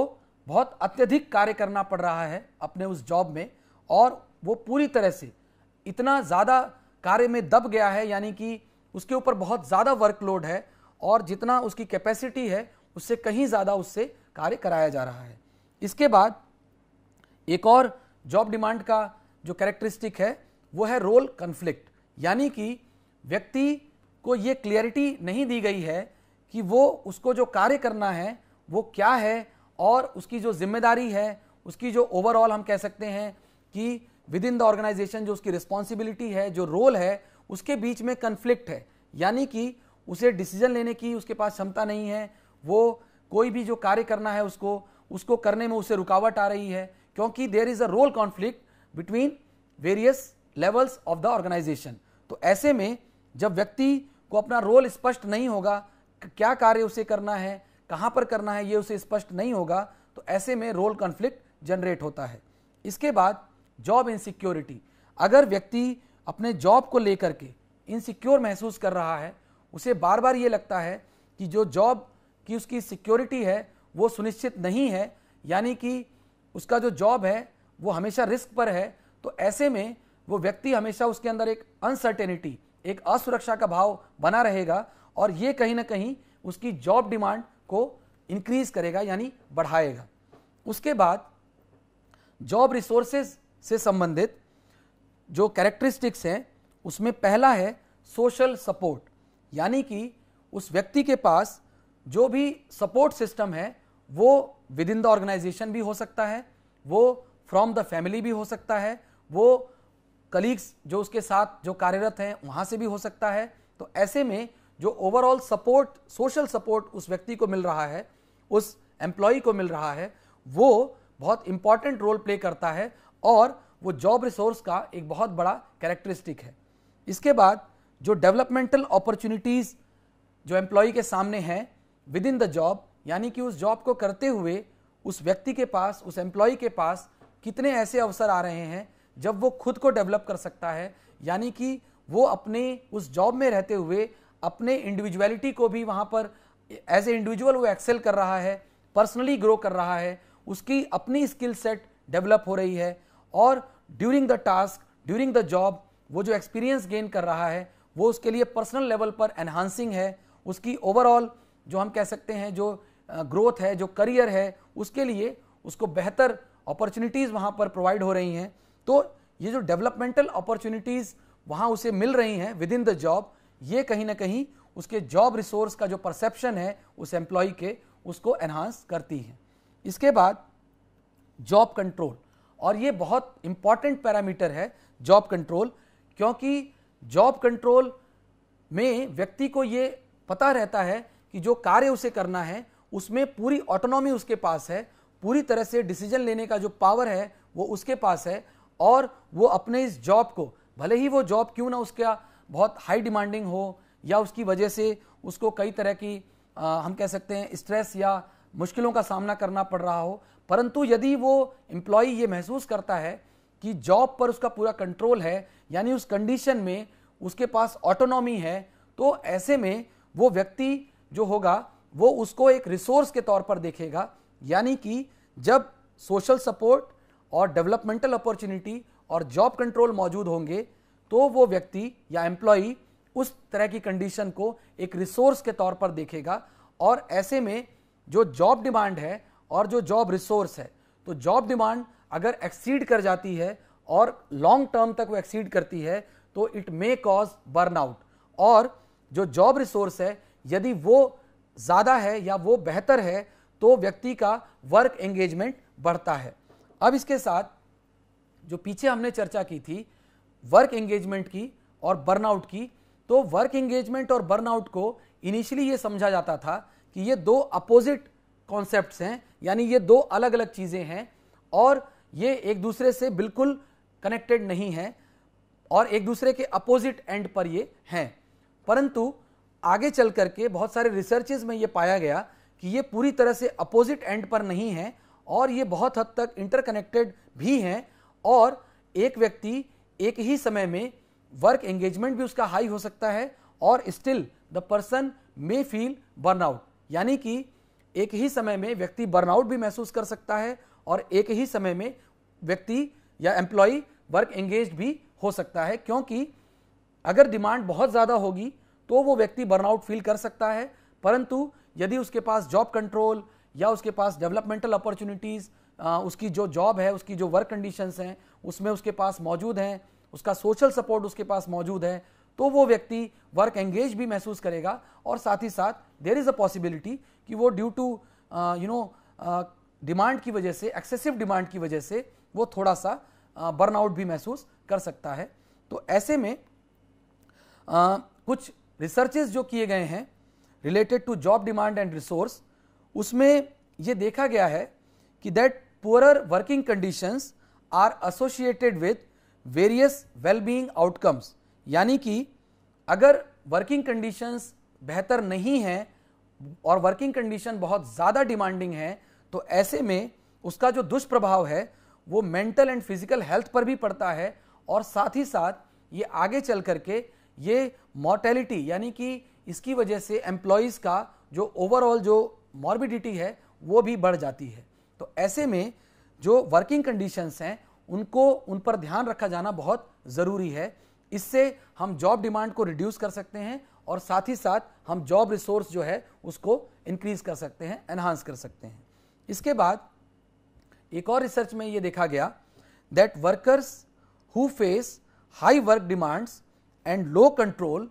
बहुत अत्यधिक कार्य करना पड़ रहा है अपने उस जॉब में और वो पूरी तरह से इतना ज़्यादा कार्य में दब गया है, यानी कि उसके ऊपर बहुत ज़्यादा वर्कलोड है और जितना उसकी कैपेसिटी है उससे कहीं ज़्यादा उससे कार्य कराया जा रहा है। इसके बाद एक और जॉब डिमांड का जो कैरेक्टरिस्टिक है वो है रोल कन्फ्लिक्ट, यानी कि व्यक्ति को ये क्लियरिटी नहीं दी गई है कि वो उसको जो कार्य करना है वो क्या है और उसकी जो जिम्मेदारी है, उसकी जो ओवरऑल हम कह सकते हैं कि विद इन द ऑर्गेनाइजेशन जो उसकी रिस्पॉन्सिबिलिटी है, जो रोल है, उसके बीच में कन्फ्लिक्ट है। यानी कि उसे डिसीजन लेने की उसके पास क्षमता नहीं है, वो कोई भी जो कार्य करना है उसको उसको करने में उसे रुकावट आ रही है क्योंकि there is a role conflict between various levels of the organisation. तो ऐसे में जब व्यक्ति को अपना रोल स्पष्ट नहीं होगा, क्या कार्य उसे करना है, कहाँ पर करना है, ये उसे स्पष्ट नहीं होगा, तो ऐसे में रोल कॉन्फ्लिक्ट जनरेट होता है। इसके बाद जॉब इनसिक्योरिटी, अगर व्यक्ति अपने जॉब को लेकर के इनसिक्योर महसूस कर रहा है, उसे बार बार ये लगता है कि जो जॉब की उसकी सिक्योरिटी है वो सुनिश्चित नहीं है, यानी कि उसका जो जॉब है वो हमेशा रिस्क पर है, तो ऐसे में वो व्यक्ति हमेशा उसके अंदर एक अनसर्टेनिटी, एक असुरक्षा का भाव बना रहेगा और ये कहीं ना कहीं उसकी जॉब डिमांड को इंक्रीज करेगा, यानी बढ़ाएगा। उसके बाद जॉब रिसोर्सेज से संबंधित जो कैरेक्टरिस्टिक्स हैं उसमें पहला है सोशल सपोर्ट, यानी कि उस व्यक्ति के पास जो भी सपोर्ट सिस्टम है वो विद इन द ऑर्गेनाइजेशन भी हो सकता है, वो फ्रॉम द फैमिली भी हो सकता है, वो कलीग्स जो उसके साथ जो कार्यरत हैं वहाँ से भी हो सकता है। तो ऐसे में जो ओवरऑल सपोर्ट, सोशल सपोर्ट उस व्यक्ति को मिल रहा है, उस एम्प्लॉई को मिल रहा है, वो बहुत इंपॉर्टेंट रोल प्ले करता है और वो जॉब रिसोर्स का एक बहुत बड़ा कैरेक्टरिस्टिक है। इसके बाद जो डेवलपमेंटल अपॉर्चुनिटीज़ जो एम्प्लॉई के सामने हैं विद इन द जॉब, यानी कि उस जॉब को करते हुए उस व्यक्ति के पास, उस एम्प्लॉई के पास कितने ऐसे अवसर आ रहे हैं जब वो खुद को डेवलप कर सकता है, यानी कि वो अपने उस जॉब में रहते हुए अपने इंडिविजुअलिटी को भी वहाँ पर एज ए इंडिविजुअल वो एक्सेल कर रहा है, पर्सनली ग्रो कर रहा है, उसकी अपनी स्किल सेट डेवलप हो रही है और during the task, during the job वो जो एक्सपीरियंस गेन कर रहा है वो उसके लिए पर्सनल लेवल पर एनहांसिंग है। उसकी ओवरऑल जो हम कह सकते हैं जो ग्रोथ है, जो करियर है, उसके लिए उसको बेहतर अपॉर्चुनिटीज़ वहाँ पर प्रोवाइड हो रही हैं। तो ये जो डेवलपमेंटल अपॉर्चुनिटीज़ वहाँ उसे मिल रही हैं विद इन द जॉब, ये कहीं ना कहीं उसके जॉब रिसोर्स का जो परसेप्शन है उस एम्प्लॉय के, उसको एनहांस करती है। इसके बाद जॉब कंट्रोल, और ये बहुत इंपॉर्टेंट पैरामीटर है जॉब कंट्रोल, क्योंकि जॉब कंट्रोल में व्यक्ति को ये पता रहता है कि जो कार्य उसे करना है उसमें पूरी ऑटोनॉमी उसके पास है, पूरी तरह से डिसीजन लेने का जो पावर है वो उसके पास है, और वो अपने इस जॉब को, भले ही वो जॉब क्यों ना उसका बहुत हाई डिमांडिंग हो या उसकी वजह से उसको कई तरह की आ, हम कह सकते हैं स्ट्रेस या मुश्किलों का सामना करना पड़ रहा हो, परंतु यदि वो एम्प्लॉई ये महसूस करता है कि जॉब पर उसका पूरा कंट्रोल है, यानी उस कंडीशन में उसके पास ऑटोनॉमी है, तो ऐसे में वो व्यक्ति जो होगा वो उसको एक रिसोर्स के तौर पर देखेगा। यानी कि जब सोशल सपोर्ट और डेवलपमेंटल अपॉर्चुनिटी और जॉब कंट्रोल मौजूद होंगे तो वो व्यक्ति या एम्प्लॉई उस तरह की कंडीशन को एक रिसोर्स के तौर पर देखेगा, और ऐसे में जो जॉब डिमांड है और जो जॉब रिसोर्स है, तो जॉब डिमांड अगर एक्सीड कर जाती है और लॉन्ग टर्म तक वो एक्सीड करती है तो इट मे कॉज बर्नआउट, और जो जॉब रिसोर्स है यदि वो ज़्यादा है या वो बेहतर है तो व्यक्ति का वर्क एंगेजमेंट बढ़ता है। अब इसके साथ जो पीछे हमने चर्चा की थी वर्क एंगेजमेंट की और बर्नआउट की, तो वर्क एंगेजमेंट और बर्नआउट को इनिशियली ये समझा जाता था कि ये दो अपोजिट कॉन्सेप्ट्स हैं, यानी ये दो अलग अलग चीज़ें हैं और ये एक दूसरे से बिल्कुल कनेक्टेड नहीं है और एक दूसरे के अपोजिट एंड पर ये हैं। परंतु आगे चल करके बहुत सारे रिसर्चेज में ये पाया गया कि ये पूरी तरह से अपोजिट एंड पर नहीं हैं और ये बहुत हद तक इंटरकनेक्टेड भी हैं, और एक व्यक्ति एक ही समय में वर्क एंगेजमेंट भी उसका हाई हो सकता है और still the person may feel burnout, यानी कि एक ही समय में व्यक्ति बर्नआउट भी महसूस कर सकता है और एक ही समय में व्यक्ति या एम्प्लॉई वर्क एंगेज भी हो सकता है, क्योंकि अगर डिमांड बहुत ज़्यादा होगी तो वो व्यक्ति बर्नआउट फील कर सकता है, परंतु यदि उसके पास जॉब कंट्रोल या उसके पास डेवलपमेंटल अपॉर्चुनिटीज़, उसकी जो जॉब है, उसकी जो वर्क कंडीशंस हैं उसमें उसके पास मौजूद हैं, उसका सोशल सपोर्ट उसके पास मौजूद है, तो वो व्यक्ति वर्क एंगेज भी महसूस करेगा। और साथ ही साथ देयर इज़ अ पॉसिबिलिटी कि वो due to you know demand की वजह से, एक्सेसिव डिमांड की वजह से वो थोड़ा सा बर्नआउट uh, भी महसूस कर सकता है। तो ऐसे में uh, कुछ रिसर्चेज जो किए गए हैं related to job demand and resource, उसमें ये देखा गया है कि that poorer working conditions are associated with various wellbeing outcomes, यानी कि अगर वर्किंग कंडीशंस बेहतर नहीं हैं और वर्किंग कंडीशन बहुत ज़्यादा डिमांडिंग है तो ऐसे में उसका जो दुष्प्रभाव है वो मेंटल एंड फिजिकल हेल्थ पर भी पड़ता है, और साथ ही साथ ये आगे चल करके ये मॉर्टेलिटी, यानी कि इसकी वजह से एम्प्लॉयज़ का जो ओवरऑल जो मॉर्बिडिटी है वो भी बढ़ जाती है। तो ऐसे में जो वर्किंग कंडीशंस हैं उनको, उन पर ध्यान रखा जाना बहुत ज़रूरी है। इससे हम जॉब डिमांड को रिड्यूस कर सकते हैं और साथ ही साथ हम जॉब रिसोर्स जो है उसको इंक्रीज़ कर सकते हैं, एनहांस कर सकते हैं। इसके बाद एक और रिसर्च में ये देखा गया that workers who face high work demands and low control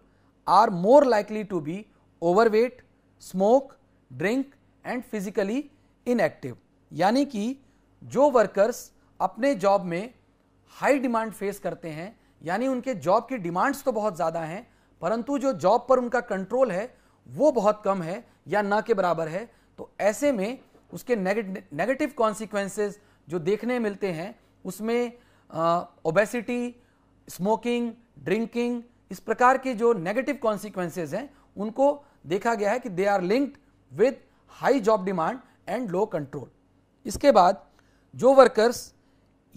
are more likely to be overweight, smoke, drink and physically inactive, यानी कि जो वर्कर्स अपने जॉब में हाई डिमांड फेस करते हैं, यानी उनके जॉब की डिमांड्स तो बहुत ज़्यादा हैं परंतु जो जॉब पर उनका कंट्रोल है वो बहुत कम है या ना के बराबर है, तो ऐसे में उसके नेगेटिव कॉन्सिक्वेंसेस जो देखने मिलते हैं उसमें ओबेसिटी, स्मोकिंग, ड्रिंकिंग, इस प्रकार के जो नेगेटिव कॉन्सिक्वेंसेस हैं उनको देखा गया है कि they are linked with high job demand and low control. इसके बाद जो वर्कर्स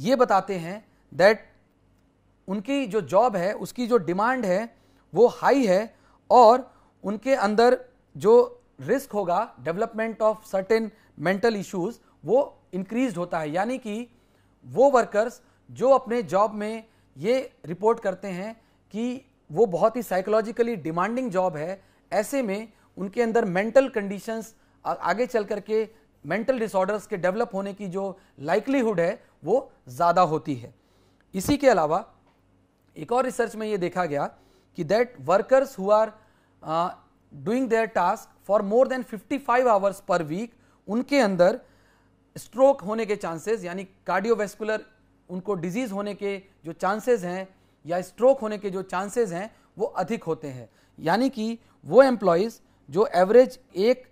ये बताते हैं दैट उनकी जो जॉब है उसकी जो डिमांड है वो हाई है और उनके अंदर जो रिस्क होगा development of certain mental issues वो इंक्रीज होता है, यानी कि वो वर्कर्स जो अपने जॉब में ये रिपोर्ट करते हैं कि वो बहुत ही साइकोलॉजिकली डिमांडिंग जॉब है, ऐसे में उनके अंदर मेंटल कंडीशंस आगे चल करके मेंटल डिसऑर्डर्स के डेवलप होने की जो लाइक्लीहुड है वो ज़्यादा होती है। इसी के अलावा एक और रिसर्च में ये देखा गया कि that workers who are doing their task for more than fifty five hours per week, उनके अंदर स्ट्रोक होने के चांसेस यानी कार्डियोवैस्कुलर उनको डिजीज़ होने के जो चांसेस हैं या स्ट्रोक होने के जो चांसेस हैं वो अधिक होते हैं। यानी कि वो एम्प्लॉयज़ जो एवरेज एक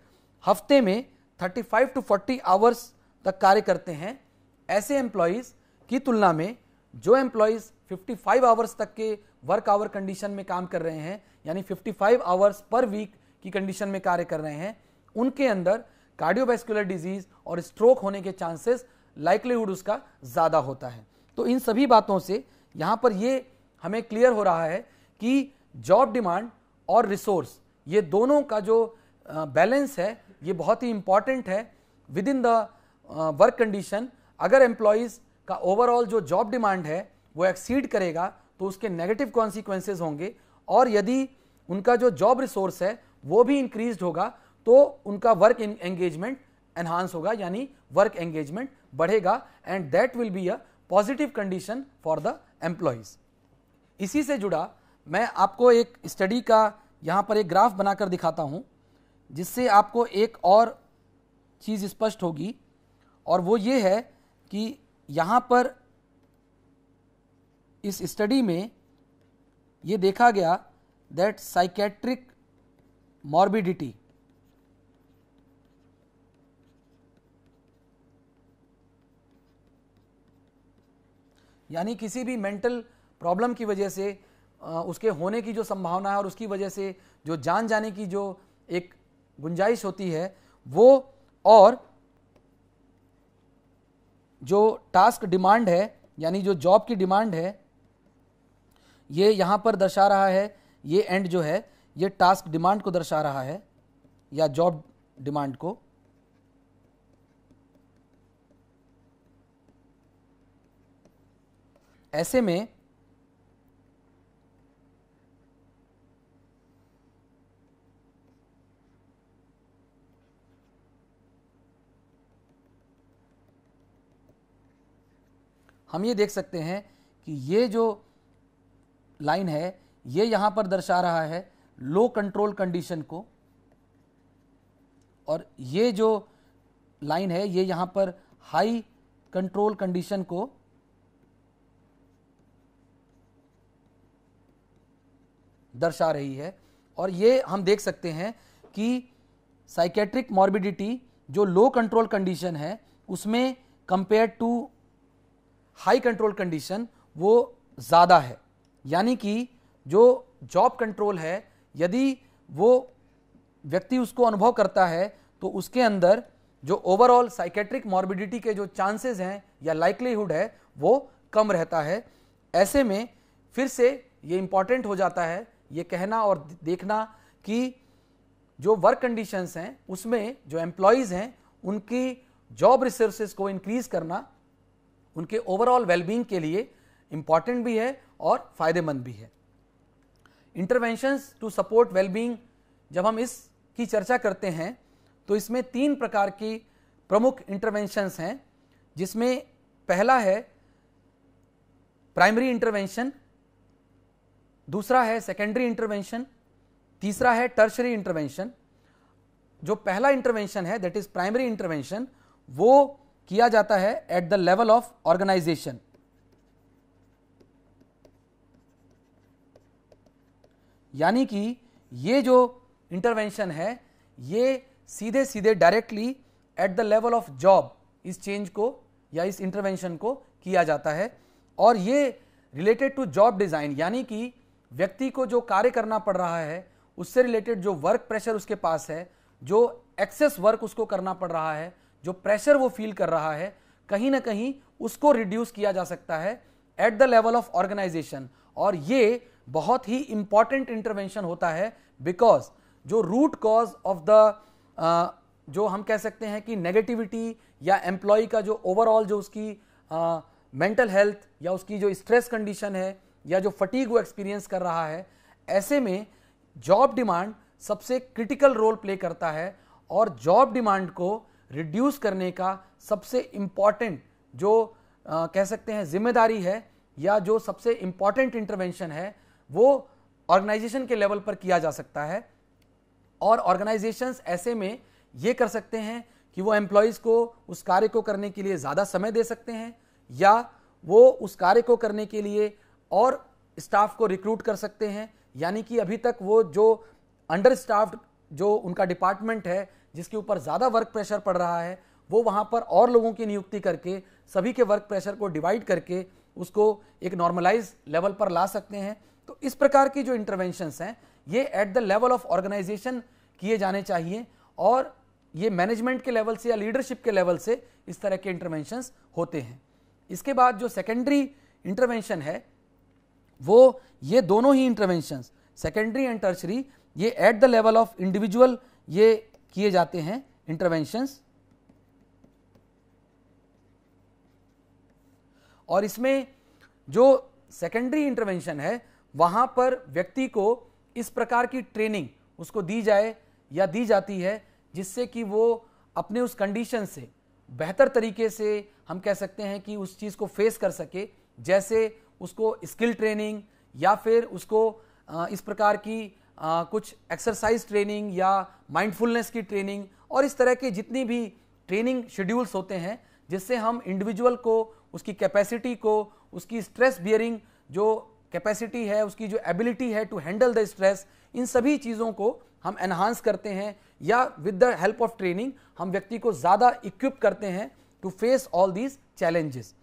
हफ्ते में thirty five to forty hours तक कार्य करते हैं, ऐसे एम्प्लॉयज़ की तुलना में जो एम्प्लॉयज़ फिफ्टी फाइव आवर्स तक के वर्क आवर कंडीशन में काम कर रहे हैं यानी fifty five hours per week की कंडीशन में कार्य कर रहे हैं, उनके अंदर कार्डियोवैस्कुलर डिजीज़ और स्ट्रोक होने के चांसेस लाइक्लीहुड उसका ज़्यादा होता है। तो इन सभी बातों से यहाँ पर ये हमें क्लियर हो रहा है कि जॉब डिमांड और रिसोर्स ये दोनों का जो बैलेंस है ये बहुत ही इम्पॉर्टेंट है with in the work condition. अगर एम्प्लॉयज़ का ओवरऑल जो जॉब डिमांड है वो एक्सीड करेगा तो उसके नेगेटिव कॉन्सिक्वेंसेज होंगे, और यदि उनका जो जॉब रिसोर्स है वो भी इंक्रीज होगा तो उनका वर्क एंगेजमेंट एनहांस होगा यानी वर्क एंगेजमेंट बढ़ेगा, and that will be a positive condition for the employees. इसी से जुड़ा मैं आपको एक स्टडी का यहाँ पर एक ग्राफ बनाकर दिखाता हूँ जिससे आपको एक और चीज़ स्पष्ट होगी, और वो ये है कि यहाँ पर इस स्टडी में ये देखा गया दैट साइकेट्रिक मॉर्बिडिटी यानी किसी भी मेंटल प्रॉब्लम की वजह से उसके होने की जो संभावना है और उसकी वजह से जो जान जाने की जो एक गुंजाइश होती है वो, और जो टास्क डिमांड है यानी जो जॉब की डिमांड है ये यहाँ पर दर्शा रहा है, ये एंड जो है ये टास्क डिमांड को दर्शा रहा है या जॉब डिमांड को, ऐसे में हम ये देख सकते हैं कि ये जो लाइन है ये यहाँ पर दर्शा रहा है लो कंट्रोल कंडीशन को, और ये जो लाइन है ये यहाँ पर हाई कंट्रोल कंडीशन को, दर्शा रही है। और ये हम देख सकते हैं कि साइकेट्रिक मॉर्बिडिटी जो लो कंट्रोल कंडीशन है उसमें compare to high control condition वो ज़्यादा है, यानी कि जो जॉब कंट्रोल है यदि वो व्यक्ति उसको अनुभव करता है तो उसके अंदर जो ओवरऑल साइकेट्रिक मॉर्बिडिटी के जो चांसेस हैं या लाइक्लीहुड है वो कम रहता है। ऐसे में फिर से ये इम्पॉर्टेंट हो जाता है ये कहना और देखना कि जो वर्क कंडीशंस हैं उसमें जो एम्प्लॉयज़ हैं उनकी जॉब रिसोर्सेज को इंक्रीज़ करना उनके ओवरऑल वेलबींग के लिए इम्पॉर्टेंट भी है और फ़ायदेमंद भी है। इंटरवेंशंस टू सपोर्ट वेलबींग, जब हम इसकी चर्चा करते हैं तो इसमें तीन प्रकार की प्रमुख इंटरवेंशंस हैं, जिसमें पहला है प्राइमरी इंटरवेंशन, दूसरा है सेकेंडरी इंटरवेंशन, तीसरा है टर्शरी इंटरवेंशन। जो पहला इंटरवेंशन है दैट इज़ प्राइमरी इंटरवेंशन वो किया जाता है at the level of organisation, यानी कि ये जो इंटरवेंशन है ये सीधे सीधे directly at the level of job इस चेंज को या इस इंटरवेंशन को किया जाता है, और ये रिलेटेड टू जॉब डिज़ाइन यानी कि व्यक्ति को जो कार्य करना पड़ रहा है उससे रिलेटेड जो वर्क प्रेशर उसके पास है, जो एक्सेस वर्क उसको करना पड़ रहा है, जो प्रेशर वो फील कर रहा है, कहीं ना कहीं उसको रिड्यूस किया जा सकता है at the level of organisation. और ये बहुत ही इम्पॉर्टेंट इंटरवेंशन होता है बिकॉज जो रूट कॉज ऑफ द जो हम कह सकते हैं कि नेगेटिविटी या एम्प्लॉय का जो ओवरऑल जो उसकी मेंटल हेल्थ या उसकी जो स्ट्रेस कंडीशन है या जो फटीग वो एक्सपीरियंस कर रहा है, ऐसे में जॉब डिमांड सबसे क्रिटिकल रोल प्ले करता है और जॉब डिमांड को रिड्यूस करने का सबसे इम्पॉर्टेंट जो आ, कह सकते हैं जिम्मेदारी है या जो सबसे इम्पॉर्टेंट इंटरवेंशन है वो ऑर्गेनाइजेशन के लेवल पर किया जा सकता है। और ऑर्गेनाइजेशंस ऐसे में ये कर सकते हैं कि वो एम्प्लॉयज़ को उस कार्य को करने के लिए ज़्यादा समय दे सकते हैं या वो उस कार्य को करने के लिए और स्टाफ को रिक्रूट कर सकते हैं। यानी कि अभी तक वो जो अंडर स्टाफ्ड जो उनका डिपार्टमेंट है जिसके ऊपर ज़्यादा वर्क प्रेशर पड़ रहा है, वो वहाँ पर और लोगों की नियुक्ति करके सभी के वर्क प्रेशर को डिवाइड करके उसको एक नॉर्मलाइज लेवल पर ला सकते हैं। तो इस प्रकार की जो इंटरवेंशंस हैं ये at the level of organisation किए जाने चाहिए और ये मैनेजमेंट के लेवल से या लीडरशिप के लेवल से इस तरह के इंटरवेंशंस होते हैं। इसके बाद जो सेकेंडरी इंटरवेंशन है वो ये दोनों ही इंटरवेंशंस सेकेंडरी एंड टर्शरी ये at the level of individual ये किए जाते हैं इंटरवेंशंस। और इसमें जो सेकेंडरी इंटरवेंशन है वहाँ पर व्यक्ति को इस प्रकार की ट्रेनिंग उसको दी जाए या दी जाती है जिससे कि वो अपने उस कंडीशन से बेहतर तरीके से हम कह सकते हैं कि उस चीज़ को फेस कर सके। जैसे उसको स्किल ट्रेनिंग या फिर उसको इस प्रकार की कुछ एक्सरसाइज ट्रेनिंग या माइंडफुलनेस की ट्रेनिंग और इस तरह के जितनी भी ट्रेनिंग शेड्यूल्स होते हैं जिससे हम इंडिविजुअल को उसकी कैपेसिटी को उसकी स्ट्रेस बियरिंग जो कैपेसिटी है उसकी जो एबिलिटी है टू हैंडल द स्ट्रेस, इन सभी चीज़ों को हम एनहांस करते हैं या with the help of training हम व्यक्ति को ज़्यादा इक्विप करते हैं to face all these challenges.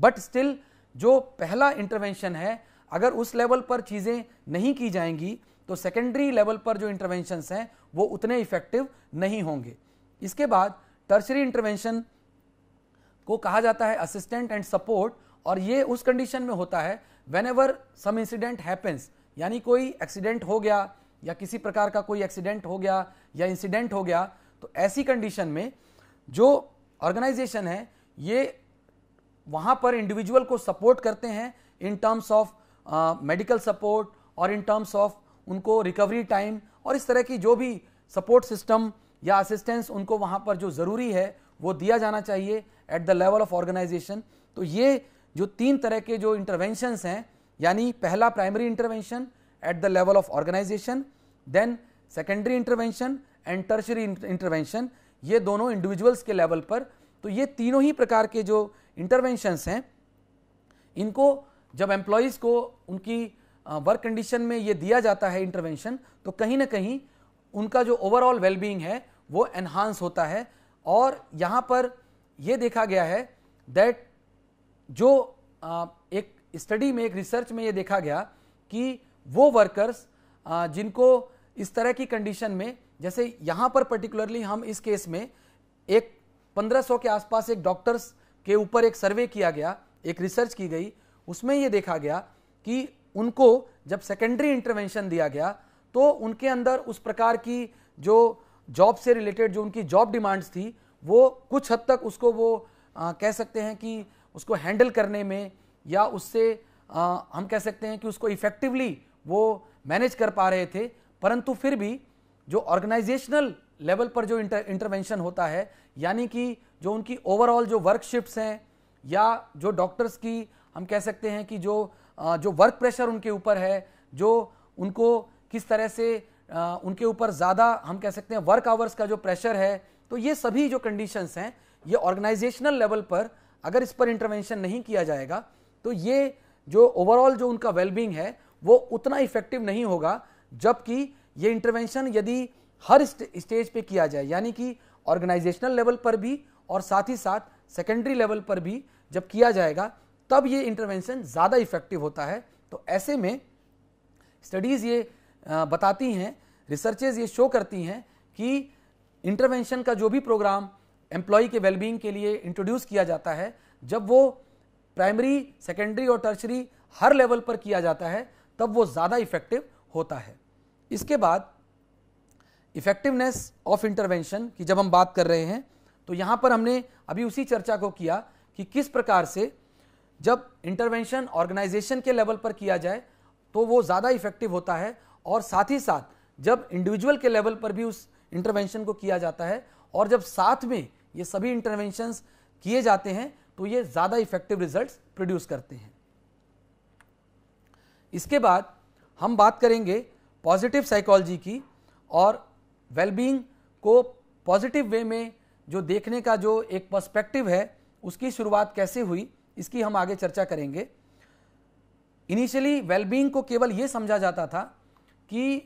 But still जो पहला इंटरवेंशन है अगर उस लेवल पर चीज़ें नहीं की जाएंगी तो सेकेंडरी लेवल पर जो इंटरवेंशंस हैं वो उतने इफेक्टिव नहीं होंगे। इसके बाद टर्शरी इंटरवेंशन को कहा जाता है असिस्टेंट एंड सपोर्ट और ये उस कंडीशन में होता है whenever some incident happens, यानी कोई एक्सीडेंट हो गया या किसी प्रकार का कोई एक्सीडेंट हो गया या इंसिडेंट हो गया, तो ऐसी कंडीशन में जो ऑर्गेनाइजेशन है ये वहाँ पर इंडिविजुअल को सपोर्ट करते हैं in terms of medical support और इन टर्म्स ऑफ उनको रिकवरी टाइम और इस तरह की जो भी सपोर्ट सिस्टम या असिस्टेंस उनको वहाँ पर जो ज़रूरी है वो दिया जाना चाहिए at the level of organisation. तो ये जो तीन तरह के जो इंटरवेंशंस हैं, यानी पहला primary intervention at the level of organisation, then secondary intervention and tertiary intervention, ये दोनों इंडिविजुअल्स के लेवल पर। तो ये तीनों ही प्रकार के जो इंटरवेंशंस हैं इनको जब एम्प्लॉयज़ को उनकी वर्क कंडीशन में ये दिया जाता है इंटरवेंशन, तो कहीं ना कहीं उनका जो ओवरऑल वेलबींग है वो एनहांस होता है। और यहाँ पर ये देखा गया है दैट जो एक स्टडी में एक रिसर्च में ये देखा गया कि वो वर्कर्स जिनको इस तरह की कंडीशन में, जैसे यहाँ पर पर्टिकुलरली हम इस केस में एक पंद्रह सौ के आसपास एक डॉक्टर्स के ऊपर एक सर्वे किया गया, एक रिसर्च की गई, उसमें ये देखा गया कि उनको जब सेकेंडरी इंटरवेंशन दिया गया तो उनके अंदर उस प्रकार की जो जॉब से रिलेटेड जो उनकी जॉब डिमांड्स थी वो कुछ हद तक उसको वो आ, कह सकते हैं कि उसको हैंडल करने में या उससे आ, हम कह सकते हैं कि उसको इफ़ेक्टिवली वो मैनेज कर पा रहे थे। परंतु फिर भी जो ऑर्गेनाइजेशनल लेवल पर जो इंटर इंटरवेंशन होता है, यानी कि जो उनकी ओवरऑल जो वर्क शिफ्ट्स हैं या जो डॉक्टर्स की हम कह सकते हैं कि जो आ, जो वर्क प्रेशर उनके ऊपर है, जो उनको किस तरह से आ, उनके ऊपर ज़्यादा हम कह सकते हैं वर्क आवर्स का जो प्रेशर है, तो ये सभी जो कंडीशंस हैं ये ऑर्गेनाइजेशनल लेवल पर अगर इस पर इंटरवेंशन नहीं किया जाएगा तो ये जो ओवरऑल जो उनका वेलबींग है वो उतना इफेक्टिव नहीं होगा। जबकि ये इंटरवेंशन यदि हर स्टेज पे किया जाए, यानी कि ऑर्गेनाइजेशनल लेवल पर भी और साथ ही साथ सेकेंडरी लेवल पर भी जब किया जाएगा तब ये इंटरवेंशन ज़्यादा इफेक्टिव होता है। तो ऐसे में स्टडीज़ ये बताती हैं, रिसर्चेज ये शो करती हैं कि इंटरवेंशन का जो भी प्रोग्राम एम्प्लॉय के वेलबींग के लिए इंट्रोड्यूस किया जाता है, जब वो प्राइमरी, सेकेंडरी और टर्शरी हर लेवल पर किया जाता है तब वो ज़्यादा इफेक्टिव होता है। इसके बाद इफेक्टिवनेस ऑफ इंटरवेंशन की जब हम बात कर रहे हैं तो यहाँ पर हमने अभी उसी चर्चा को किया कि किस प्रकार से जब इंटरवेंशन ऑर्गेनाइजेशन के लेवल पर किया जाए तो वो ज़्यादा इफेक्टिव होता है, और साथ ही साथ जब इंडिविजुअल के लेवल पर भी उस इंटरवेंशन को किया जाता है और जब साथ में ये सभी इंटरवेंशंस किए जाते हैं तो ये ज़्यादा इफेक्टिव रिजल्ट्स प्रोड्यूस करते हैं। इसके बाद हम बात करेंगे पॉजिटिव साइकोलॉजी की, और वेलबींग को पॉजिटिव वे में जो देखने का जो एक पर्सपेक्टिव है उसकी शुरुआत कैसे हुई इसकी हम आगे चर्चा करेंगे। इनिशियली वेलबींग को केवल ये समझा जाता था कि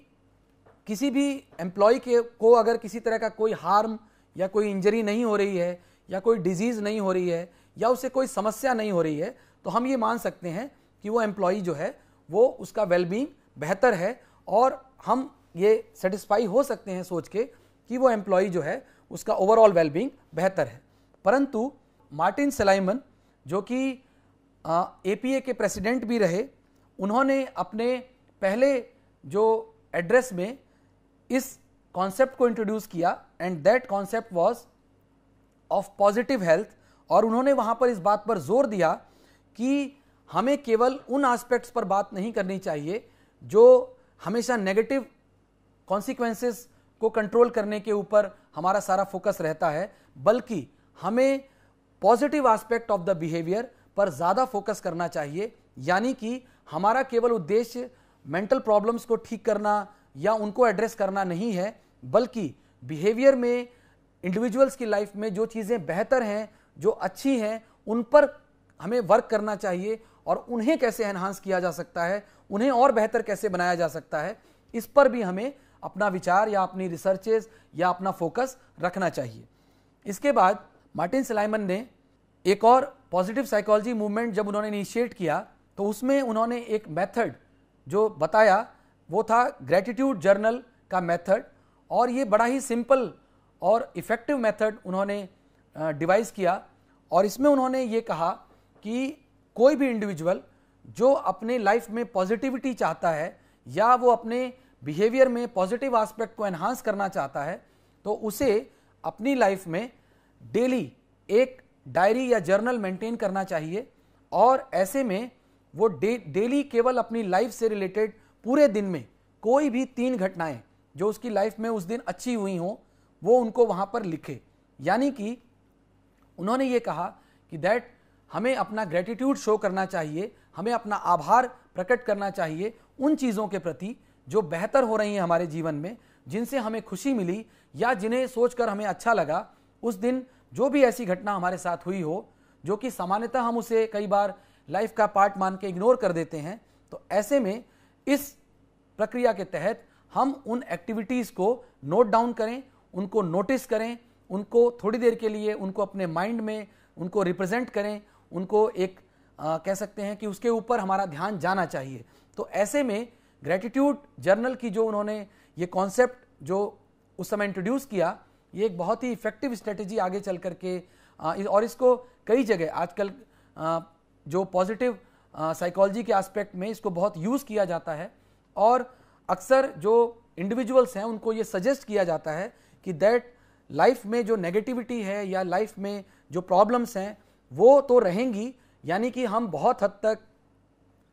किसी भी एम्प्लॉय के को अगर किसी तरह का कोई हार्म या कोई इंजरी नहीं हो रही है या कोई डिजीज़ नहीं हो रही है या उसे कोई समस्या नहीं हो रही है तो हम ये मान सकते हैं कि वो एम्प्लॉई जो है वो उसका वेलबींग बेहतर है, और हम ये सेटिस्फाई हो सकते हैं सोच के कि वो एम्प्लॉई जो है उसका ओवरऑल वेलबींग बेहतर है। परंतु मार्टिन सेलाइमन जो कि एपीए के प्रेसिडेंट भी रहे, उन्होंने अपने पहले जो एड्रेस में इस कॉन्सेप्ट को इंट्रोड्यूस किया and that concept was of positive health, और उन्होंने वहाँ पर इस बात पर जोर दिया कि हमें केवल उन एस्पेक्ट्स पर बात नहीं करनी चाहिए जो हमेशा नेगेटिव कॉन्सिक्वेंसेस को कंट्रोल करने के ऊपर हमारा सारा फोकस रहता है, बल्कि हमें positive aspect of the behaviour पर ज़्यादा फोकस करना चाहिए। यानी कि हमारा केवल उद्देश्य मेंटल प्रॉब्लम्स को ठीक करना या उनको एड्रेस करना नहीं है, बल्कि बिहेवियर में इंडिविजुअल्स की लाइफ में जो चीज़ें बेहतर हैं जो अच्छी हैं उन पर हमें वर्क करना चाहिए, और उन्हें कैसे एनहांस किया जा सकता है, उन्हें और बेहतर कैसे बनाया जा सकता है, इस पर भी हमें अपना विचार या अपनी रिसर्चेज या अपना फोकस रखना चाहिए। इसके बाद मार्टिन सेलाइमन ने एक और पॉजिटिव साइकोलॉजी मूवमेंट जब उन्होंने इनिशिएट किया तो उसमें उन्होंने एक मेथड जो बताया वो था ग्रैटिट्यूड जर्नल का मेथड, और ये बड़ा ही सिंपल और इफ़ेक्टिव मेथड उन्होंने डिवाइस किया, और इसमें उन्होंने ये कहा कि कोई भी इंडिविजुअल जो अपने लाइफ में पॉजिटिविटी चाहता है या वो अपने बिहेवियर में पॉजिटिव एस्पेक्ट को एनहांस करना चाहता है तो उसे अपनी लाइफ में डेली एक डायरी या जर्नल मेंटेन करना चाहिए, और ऐसे में वो डे डेली केवल अपनी लाइफ से रिलेटेड पूरे दिन में कोई भी तीन घटनाएं जो उसकी लाइफ में उस दिन अच्छी हुई हों वो उनको वहाँ पर लिखे। यानी कि उन्होंने ये कहा कि दैट हमें अपना ग्रेटिट्यूड शो करना चाहिए, हमें अपना आभार प्रकट करना चाहिए उन चीज़ों के प्रति जो बेहतर हो रही हैं हमारे जीवन में, जिनसे हमें खुशी मिली या जिन्हें सोचकर हमें अच्छा लगा। उस दिन जो भी ऐसी घटना हमारे साथ हुई हो जो कि सामान्यतः हम उसे कई बार लाइफ का पार्ट मान के इग्नोर कर देते हैं, तो ऐसे में इस प्रक्रिया के तहत हम उन एक्टिविटीज़ को नोट डाउन करें, उनको नोटिस करें, उनको थोड़ी देर के लिए उनको अपने माइंड में उनको रिप्रेजेंट करें, उनको एक आ, कह सकते हैं कि उसके ऊपर हमारा ध्यान जाना चाहिए। तो ऐसे में ग्रैटिट्यूड जर्नल की जो उन्होंने ये कॉन्सेप्ट जो उस समय इंट्रोड्यूस किया ये एक बहुत ही इफ़ेक्टिव स्ट्रेटेजी आगे चल करके आ, और इसको कई जगह आजकल आ, जो पॉजिटिव साइकोलॉजी के एस्पेक्ट में इसको बहुत यूज़ किया जाता है, और अक्सर जो इंडिविजुअल्स हैं उनको ये सजेस्ट किया जाता है कि दैट लाइफ में जो नेगेटिविटी है या लाइफ में जो प्रॉब्लम्स हैं वो तो रहेंगी, यानी कि हम बहुत हद तक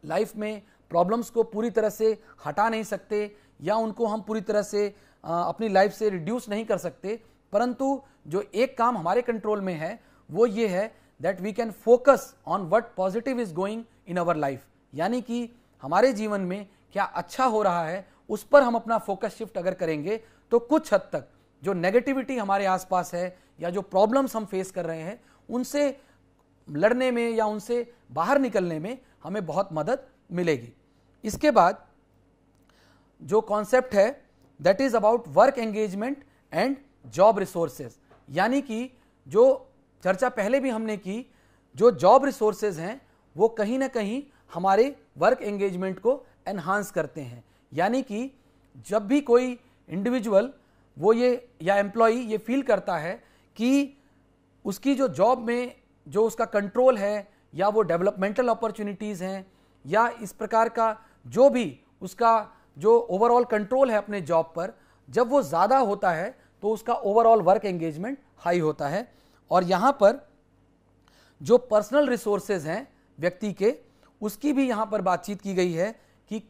लाइफ में प्रॉब्लम्स को पूरी तरह से हटा नहीं सकते या उनको हम पूरी तरह से अपनी लाइफ से रिड्यूस नहीं कर सकते, परंतु जो एक काम हमारे कंट्रोल में है वो ये है that we can focus on what positive is going in our life. यानी कि हमारे जीवन में क्या अच्छा हो रहा है उस पर हम अपना फोकस शिफ्ट अगर करेंगे तो कुछ हद तक जो नेगेटिविटी हमारे आसपास है या जो प्रॉब्लम्स हम फेस कर रहे हैं उनसे लड़ने में या उनसे बाहर निकलने में हमें बहुत मदद मिलेगी। इसके बाद जो कॉन्सेप्ट है that is about work engagement and job resources, यानी कि जो चर्चा पहले भी हमने की जो जॉब रिसोर्सेज हैं वो कहीं ना कहीं हमारे वर्क एंगेजमेंट को एनहांस करते हैं। यानी कि जब भी कोई इंडिविजुअल वो ये या एम्प्लॉय ये फील करता है कि उसकी जो जॉब में जो उसका कंट्रोल है या वो डेवलपमेंटल अपॉर्चुनिटीज़ हैं या इस प्रकार का जो भी उसका जो ओवरऑल कंट्रोल है अपने जॉब पर जब वो ज़्यादा होता है तो उसका ओवरऑल वर्क एंगेजमेंट हाई होता है। और यहाँ पर जो पर्सनल रिसोर्सेज हैं व्यक्ति के, उसकी भी यहाँ पर बातचीत की गई है कि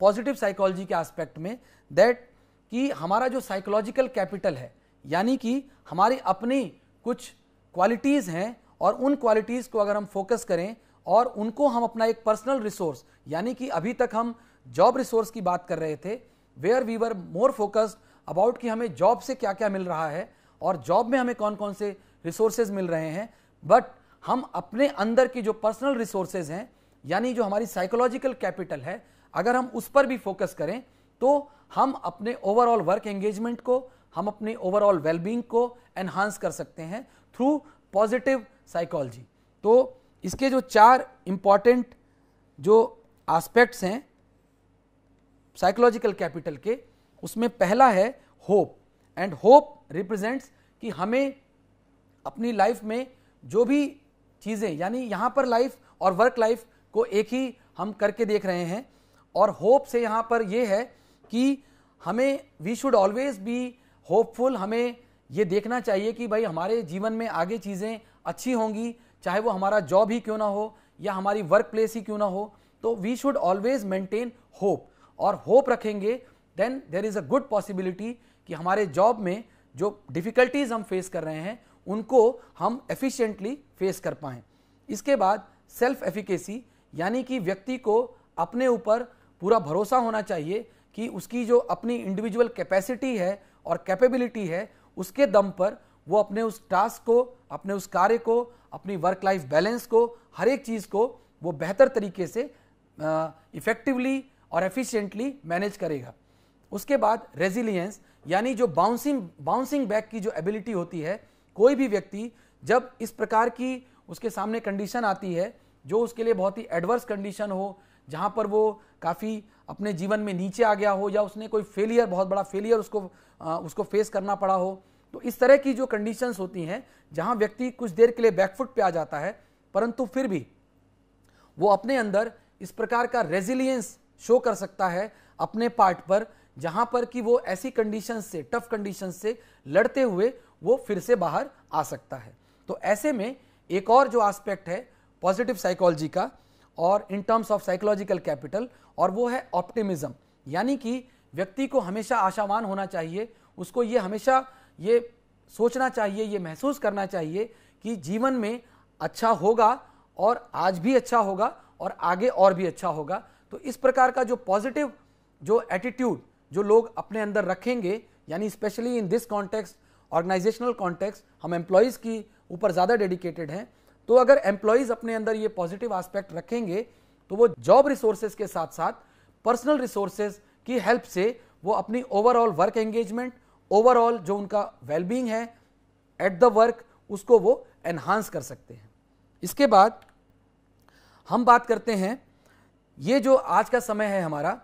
पॉजिटिव साइकोलॉजी के एस्पेक्ट में, दैट कि हमारा जो साइकोलॉजिकल कैपिटल है, यानी कि हमारी अपनी कुछ क्वालिटीज़ हैं और उन क्वालिटीज़ को अगर हम फोकस करें और उनको हम अपना एक पर्सनल रिसोर्स, यानी कि अभी तक हम जॉब रिसोर्स की बात कर रहे थे, where we were more focused about कि हमें जॉब से क्या क्या मिल रहा है और जॉब में हमें कौन कौन से रिसोर्सेज मिल रहे हैं, बट हम अपने अंदर की जो पर्सनल रिसोर्सेज हैं यानी जो हमारी साइकोलॉजिकल कैपिटल है, अगर हम उस पर भी फोकस करें तो हम अपने ओवरऑल वर्क एंगेजमेंट को, हम अपने ओवरऑल वेलबींग को एनहांस कर सकते हैं थ्रू पॉजिटिव साइकोलॉजी। तो इसके जो चार इंपॉर्टेंट जो एस्पेक्ट्स हैं साइकोलॉजिकल कैपिटल के, उसमें पहला है होप, एंड होप रिप्रेजेंट्स कि हमें अपनी लाइफ में जो भी चीज़ें, यानी यहाँ पर लाइफ और वर्क लाइफ को एक ही हम करके देख रहे हैं, और होप से यहाँ पर यह है कि हमें we should always be hopeful, हमें ये देखना चाहिए कि भाई हमारे जीवन में आगे चीज़ें अच्छी होंगी, चाहे वो हमारा जॉब ही क्यों ना हो या हमारी वर्क प्लेस ही क्यों ना हो, तो we should always maintain hope. और होप रखेंगे then there is a good possibility कि हमारे जॉब में जो डिफ़िकल्टीज हम फेस कर रहे हैं उनको हम एफिशिएंटली फेस कर पाएँ। इसके बाद सेल्फ एफिकेसी, यानी कि व्यक्ति को अपने ऊपर पूरा भरोसा होना चाहिए कि उसकी जो अपनी इंडिविजुअल कैपेसिटी है और कैपेबिलिटी है, उसके दम पर वो अपने उस टास्क को, अपने उस कार्य को, अपनी वर्क लाइफ बैलेंस को, हर एक चीज़ को वो बेहतर तरीके से इफ़ेक्टिवली और एफिशिएंटली मैनेज करेगा। उसके बाद रेजिलियंस, यानी जो बाउंसिंग बाउंसिंग बैक की जो एबिलिटी होती है, कोई भी व्यक्ति जब इस प्रकार की उसके सामने कंडीशन आती है जो उसके लिए बहुत ही एडवर्स कंडीशन हो, जहाँ पर वो काफ़ी अपने जीवन में नीचे आ गया हो या उसने कोई फेलियर, बहुत बड़ा फेलियर उसको आ, उसको फेस करना पड़ा हो, तो इस तरह की जो कंडीशंस होती हैं जहां व्यक्ति कुछ देर के लिए बैकफुट पे आ जाता है, परंतु फिर भी वो अपने अंदर इस प्रकार का रेजिलियंस शो कर सकता है अपने पार्ट पर, जहां पर कि वो ऐसी कंडीशंस से, टफ कंडीशंस से लड़ते हुए वो फिर से बाहर आ सकता है। तो ऐसे में एक और जो एस्पेक्ट है पॉजिटिव साइकोलॉजी का और in terms of psychological capital, और वो है ऑप्टिमिज्म, यानी कि व्यक्ति को हमेशा आशावान होना चाहिए, उसको ये हमेशा ये सोचना चाहिए, ये महसूस करना चाहिए कि जीवन में अच्छा होगा और आज भी अच्छा होगा और आगे और भी अच्छा होगा। तो इस प्रकार का जो पॉजिटिव जो एटीट्यूड जो लोग अपने अंदर रखेंगे, यानी specially in this context, organisational context, हम एम्प्लॉइज़ की ऊपर ज़्यादा डेडिकेटेड हैं, तो अगर एम्प्लॉइज़ अपने अंदर ये पॉजिटिव एस्पेक्ट रखेंगे तो वो जॉब रिसोर्सेज के साथ साथ पर्सनल रिसोर्सेज की हेल्प से वो अपनी ओवरऑल वर्क एंगेजमेंट, ओवरऑल जो उनका वेलबींग है एट द वर्क, उसको वो एनहांस कर सकते हैं। इसके बाद हम बात करते हैं, ये जो आज का समय है हमारा,